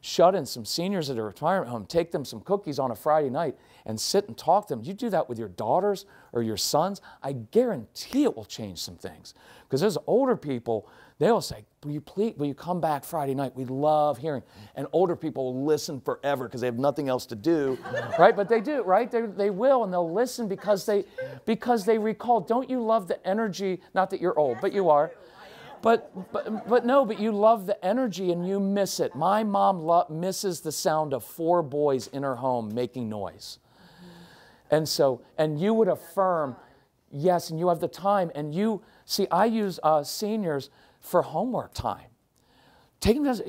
shut in some seniors at a retirement home, take them some cookies on a Friday night and sit and talk to them. You do that with your daughters or your sons, I guarantee it will change some things. Because those older people, they'll say, will you come back Friday night? We love hearing. And older people will listen forever because they have nothing else to do, right? But they do, right? They will, and they'll listen because they recall. Don't you love the energy? Not that you're old, but you are. But no, but you love the energy and you miss it. My mom misses the sound of 4 boys in her home making noise. And so, and you would affirm, yes, and you have the time. And you, see, I use seniors for homework time. Taking them,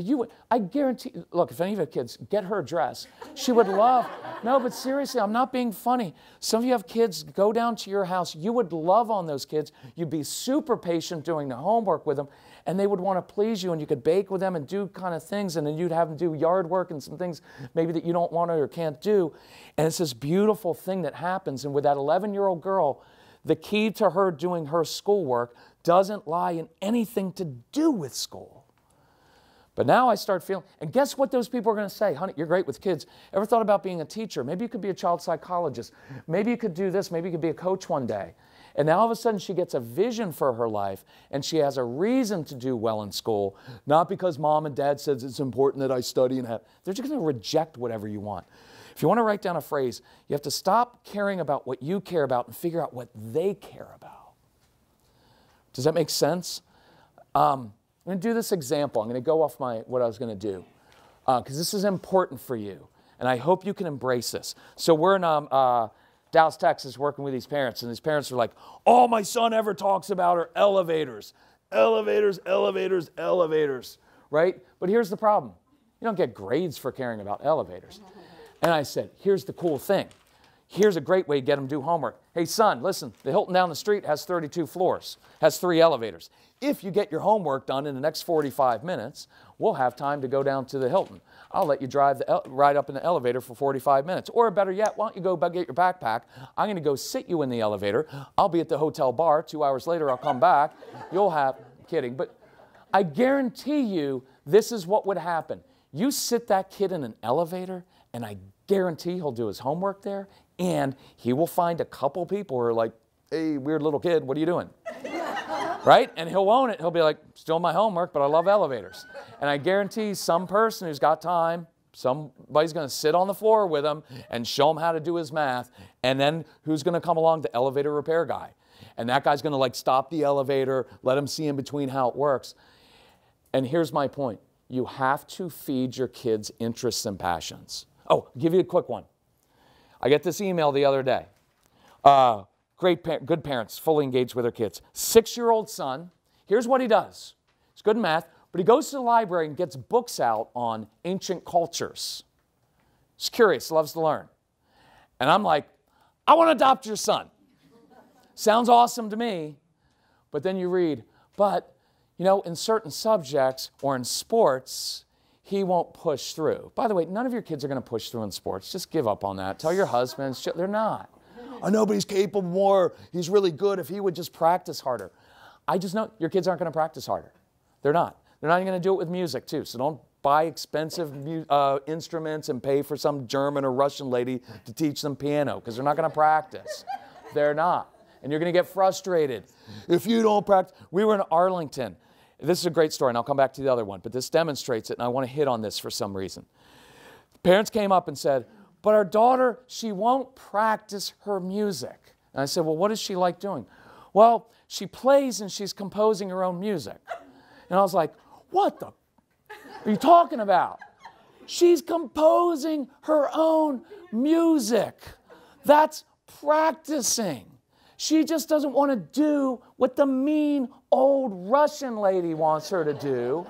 I guarantee, look, if any of your kids, get her a dress. She would love, no, but seriously, I'm not being funny. Some of you have kids, go down to your house. You would love on those kids. You'd be super patient doing the homework with them, and they would want to please you, and you could bake with them and do kind of things, and then you'd have them do yard work and some things maybe that you don't want or can't do. And it's this beautiful thing that happens. And with that 11-year-old girl, the key to her doing her schoolwork doesn't lie in anything to do with school. But now I start feeling, and guess what those people are going to say? Honey, you're great with kids. Ever thought about being a teacher? Maybe you could be a child psychologist. Maybe you could do this. Maybe you could be a coach one day. And now all of a sudden she gets a vision for her life and she has a reason to do well in school, not because mom and dad says it's important that I study and have. They're just going to reject whatever you want. If you want to write down a phrase, you have to stop caring about what you care about and figure out what they care about. Does that make sense? I'm going to do this example. I'm going to go off my what I was going to do because this is important for you, and I hope you can embrace this. So we're in Dallas, Texas, working with these parents, and these parents are like, all my son ever talks about are elevators, elevators, elevators, elevators, right? But here's the problem. You don't get grades for caring about elevators. And I said, here's the cool thing. Here's a great way to get them to do homework. Hey, son, listen, the Hilton down the street has 32 floors, has 3 elevators. If you get your homework done in the next 45 minutes, we'll have time to go down to the Hilton. I'll let you drive the ride up in the elevator for 45 minutes. Or better yet, why don't you go get your backpack? I'm going to go sit you in the elevator. I'll be at the hotel bar. 2 hours later, I'll come back. You'll have, kidding, but I guarantee you this is what would happen. You sit that kid in an elevator, and I guarantee he'll do his homework there. And he will find a couple people who are like, hey, weird little kid, what are you doing? Right? And he'll own it. He'll be like, still my homework, but I love elevators. And I guarantee some person who's got time, somebody's going to sit on the floor with him and show him how to do his math. And then who's going to come along? The elevator repair guy. And that guy's going to like stop the elevator, let him see in between how it works. And here's my point. You have to feed your kids interests and passions. Oh, I'll give you a quick one. I get this email the other day. Good parents, fully engaged with their kids. 6-year-old son, here's what he does. He's good in math, but he goes to the library and gets books out on ancient cultures. He's curious, loves to learn. And I'm like, I want to adopt your son. Sounds awesome to me. But then you read, but, you know, in certain subjects or in sports, he won't push through. By the way, none of your kids are going to push through in sports. Just give up on that. Tell your husbands, they're not. I know, but he's capable more. He's really good if he would just practice harder. I just know your kids aren't going to practice harder. They're not. They're not even going to do it with music, too. So don't buy expensive instruments and pay for some German or Russian lady to teach them piano because they're not going to practice. They're not. And you're going to get frustrated. If you don't practice. We were in Arlington. This is a great story, and I'll come back to the other one, but this demonstrates it, and I want to hit on this for some reason. Parents came up and said, but our daughter, she won't practice her music. And I said, well, what does she like doing? Well, she plays and she's composing her own music. And I was like, what the are you talking about? She's composing her own music. That's practicing. She just doesn't want to do what the mean old Russian lady wants her to do.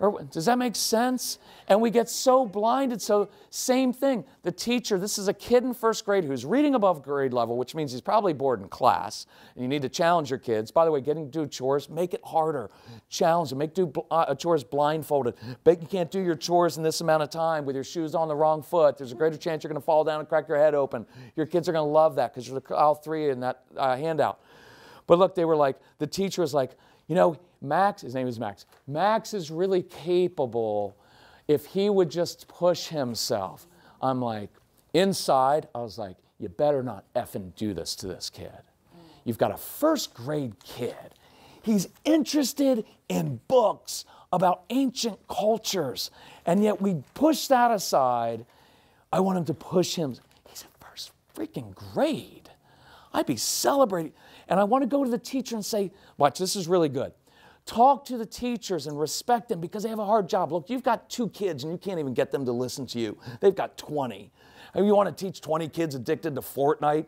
Or, does that make sense? And we get so blinded. So same thing. The teacher, this is a kid in first grade who's reading above grade level, which means he's probably bored in class. And you need to challenge your kids. By the way, getting to do chores, make it harder. Challenge them. Make do chores blindfolded. But you can't do your chores in this amount of time with your shoes on the wrong foot. There's a greater chance you're going to fall down and crack your head open. Your kids are going to love that because you're all 3 in that handout. But look, they were like, the teacher was like, you know, Max, his name is Max. Max is really capable if he would just push himself. I'm like, inside, I was like, you better not effing do this to this kid. You've got a first grade kid. He's interested in books about ancient cultures. And yet we push that aside. I want him to push him. He's in first freaking grade. I'd be celebrating. And I want to go to the teacher and say, watch, this is really good. Talk to the teachers and respect them because they have a hard job. Look, you've got 2 kids and you can't even get them to listen to you. They've got 20. And you want to teach 20 kids addicted to Fortnite?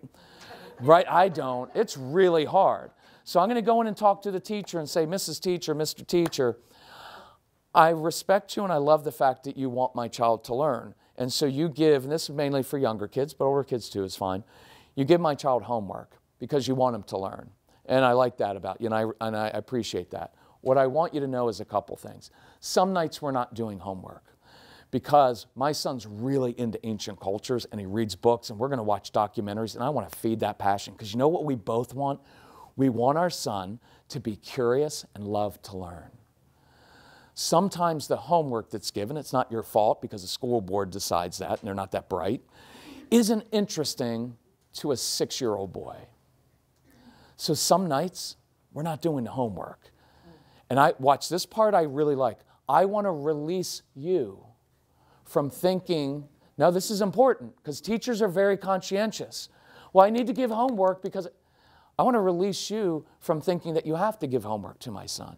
Right? I don't. It's really hard. So I'm going to go in and talk to the teacher and say, Mrs. Teacher, Mr. Teacher, I respect you and I love the fact that you want my child to learn. And so you give, and this is mainly for younger kids, but older kids too is fine, you give my child homework because you want them to learn. And I like that about you, and I appreciate that. What I want you to know is a couple things. Some nights we're not doing homework because my son's really into ancient cultures and he reads books and we're going to watch documentaries and I want to feed that passion because you know what we both want? We want our son to be curious and love to learn. Sometimes the homework that's given, it's not your fault because the school board decides that and they're not that bright, isn't interesting to a 6-year-old boy. So some nights we're not doing the homework. And I watch this part I really like. I want to release you from thinking, now this is important because teachers are very conscientious. Well, I need to give homework because I want to release you from thinking that you have to give homework to my son.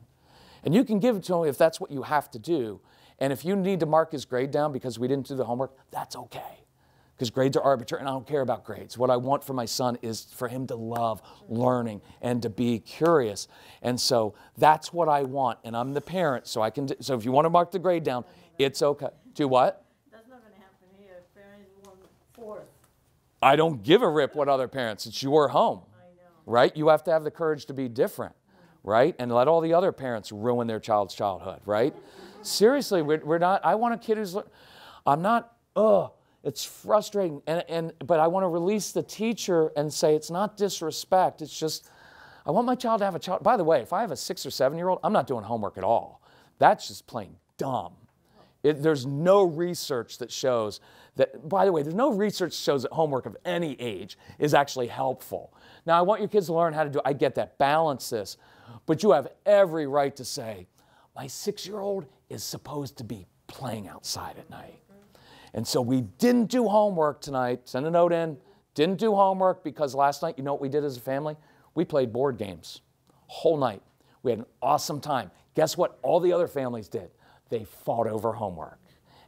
And you can give it to him if that's what you have to do. And if you need to mark his grade down because we didn't do the homework, that's okay. Because grades are arbitrary and I don't care about grades. What I want for my son is for him to love learning and to be curious. And so that's what I want. And I'm the parent, so I can, so if you want to mark the grade down, it's okay. Do what? That's not going to happen here. Parents want fourth. I don't give a rip what other parents, it's your home. I know. Right? You have to have the courage to be different, right? And let all the other parents ruin their child's childhood, right? Seriously, we're not, I want a kid who's, I'm not, it's frustrating, but I want to release the teacher and say it's not disrespect. It's just I want my child to have a child. By the way, if I have a 6 or 7 year old, I'm not doing homework at all. That's just plain dumb. There's no research that shows that. By the way, there's no research that shows that homework of any age is actually helpful. Now, I want your kids to learn how to do it. I get that. Balance this, but you have every right to say my 6-year-old is supposed to be playing outside at night. And so we didn't do homework tonight. Send a note in. Didn't do homework because last night, you know what we did as a family? We played board games whole night. We had an awesome time. Guess what all the other families did? They fought over homework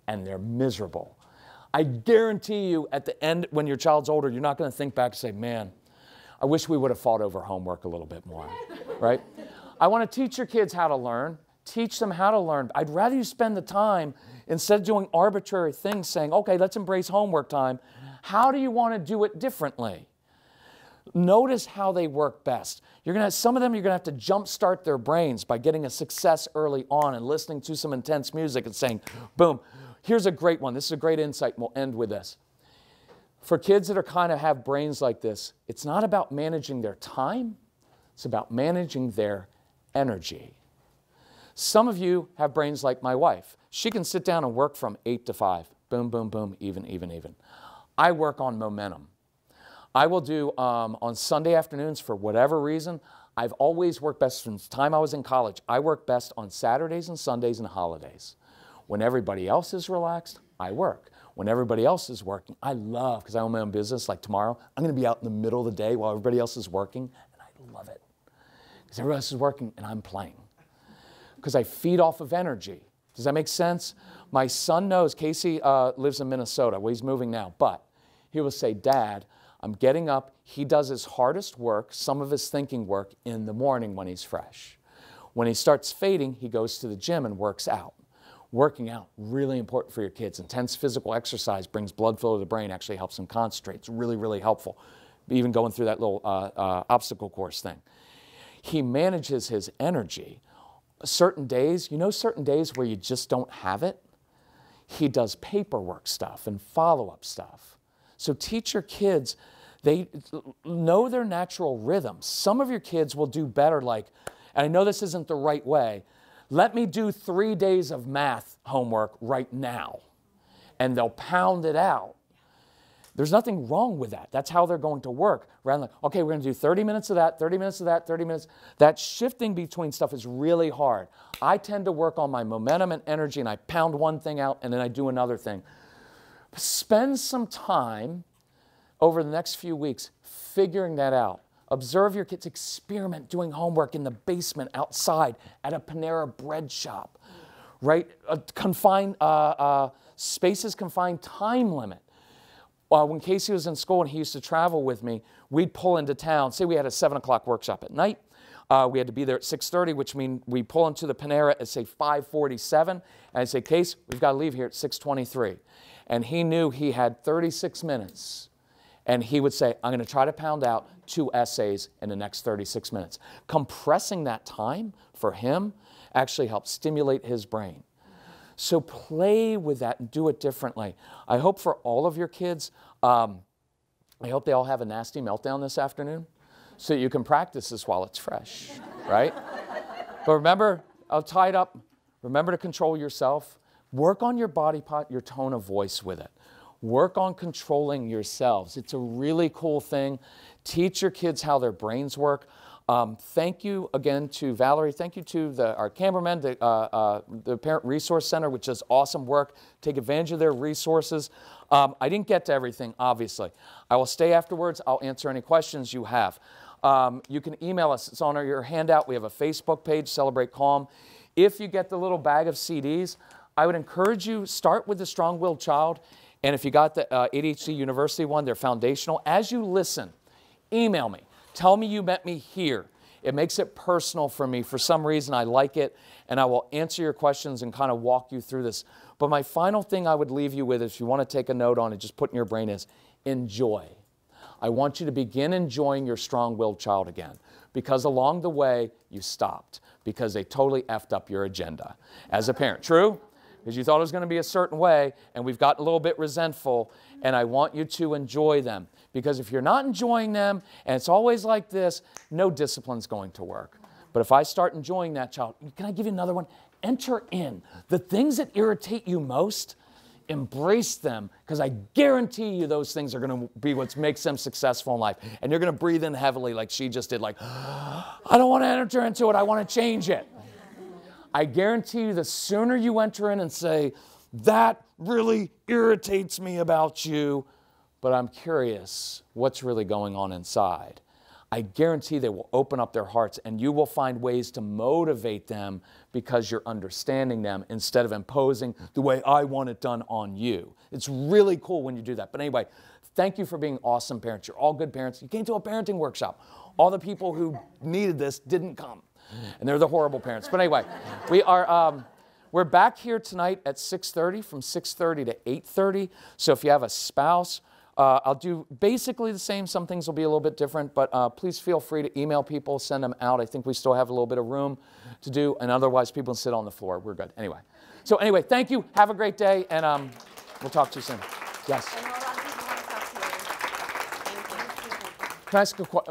and they're miserable. I guarantee you at the end, when your child's older, you're not going to think back and say, man, I wish we would have fought over homework a little bit more, right? I want to teach your kids how to learn. Teach them how to learn. I'd rather you spend the time, instead of doing arbitrary things, saying, okay, let's embrace homework time. How do you want to do it differently? Notice how they work best. You're going to have, some of them, you're going to have to jumpstart their brains by getting a success early on and listening to some intense music and saying, boom, here's a great one. This is a great insight, and we'll end with this. For kids that are kind of have brains like this, it's not about managing their time. It's about managing their energy. Some of you have brains like my wife. She can sit down and work from 8 to 5. Boom, boom, boom, even, even, even. I work on momentum. I will do on Sunday afternoons for whatever reason. I've always worked best since the time I was in college. I work best on Saturdays and Sundays and holidays. When everybody else is relaxed, I work. When everybody else is working, I love, because I own my own business, like tomorrow, I'm going to be out in the middle of the day while everybody else is working, and I love it. Because everybody else is working and I'm playing. Because I feed off of energy. Does that make sense? My son knows, Casey lives in Minnesota. Well, he's moving now, but he will say, Dad, I'm getting up. He does his hardest work, some of his thinking work, in the morning when he's fresh. When he starts fading, he goes to the gym and works out. Working out, really important for your kids. Intense physical exercise brings blood flow to the brain, actually helps them concentrate. It's really, really helpful. Even going through that little obstacle course thing. He manages his energy. Certain days, you know, certain days where you just don't have it, he does paperwork stuff and follow-up stuff. So teach your kids, they know their natural rhythm. Some of your kids will do better like, and I know this isn't the right way, let me do 3 days of math homework right now, and they'll pound it out. There's nothing wrong with that. That's how they're going to work. Rather than, okay, we're going to do 30 minutes of that, 30 minutes of that, 30 minutes. That shifting between stuff is really hard. I tend to work on my momentum and energy, and I pound one thing out, and then I do another thing. Spend some time over the next few weeks figuring that out. Observe your kids experiment doing homework in the basement, outside, at a Panera bread shop, right? Spaces confined, time limit. When Casey was in school and he used to travel with me, we'd pull into town. Say we had a 7 o'clock workshop at night. We had to be there at 6:30, which means we pull into the Panera at, say, 5:47. And I'd say, Case, we've got to leave here at 6:23. And he knew he had 36 minutes. And he would say, I'm going to try to pound out 2 essays in the next 36 minutes. Compressing that time for him actually helps stimulate his brain. So play with that and do it differently. I hope for all of your kids, I hope they all have a nasty meltdown this afternoon so that you can practice this while it's fresh, right? But remember, I'll tie it up. Remember to control yourself. Work on your body, your tone of voice with it. Work on controlling yourselves. It's a really cool thing. Teach your kids how their brains work. Thank you again to Valerie. Thank you to our cameramen, the Parent Resource Center, which does awesome work. Take advantage of their resources. I didn't get to everything, obviously. I will stay afterwards. I'll answer any questions you have. You can email us. It's on your handout. We have a Facebook page, Celebrate Calm. If you get the little bag of CDs, I would encourage you, start with the Strong-Willed Child. And if you got the ADHD University one, they're foundational. As you listen, email me. Tell me you met me here. It makes it personal for me. For some reason, I like it, and I will answer your questions and kind of walk you through this. But my final thing I would leave you with, if you want to take a note on it, just put in your brain, is enjoy. I want you to begin enjoying your strong-willed child again, because along the way, you stopped because they totally effed up your agenda as a parent. True? Because you thought it was going to be a certain way, and we've gotten a little bit resentful, and I want you to enjoy them. Because if you're not enjoying them, and it's always like this, no discipline's going to work. But if I start enjoying that child, can I give you another one? Enter in. The things that irritate you most, embrace them, because I guarantee you those things are going to be what makes them successful in life. And you're going to breathe in heavily like she just did, like, I don't want to enter into it, I want to change it. I guarantee you the sooner you enter in and say, that really irritates me about you, but I'm curious what's really going on inside. I guarantee they will open up their hearts, and you will find ways to motivate them because you're understanding them instead of imposing the way I want it done on you. It's really cool when you do that. But anyway, thank you for being awesome parents. You're all good parents. You came to a parenting workshop. All the people who needed this didn't come. And they're the horrible parents. But anyway, we are, we're back here tonight at 6:30, from 6:30 to 8:30. So if you have a spouse, I'll do basically the same. Some things will be a little bit different, but please feel free to email people, send them out. I think we still have a little bit of room to do, and otherwise people can sit on the floor. We're good. Anyway. So anyway, thank you. Have a great day, and we'll talk to you soon. Yes. Can I ask a question?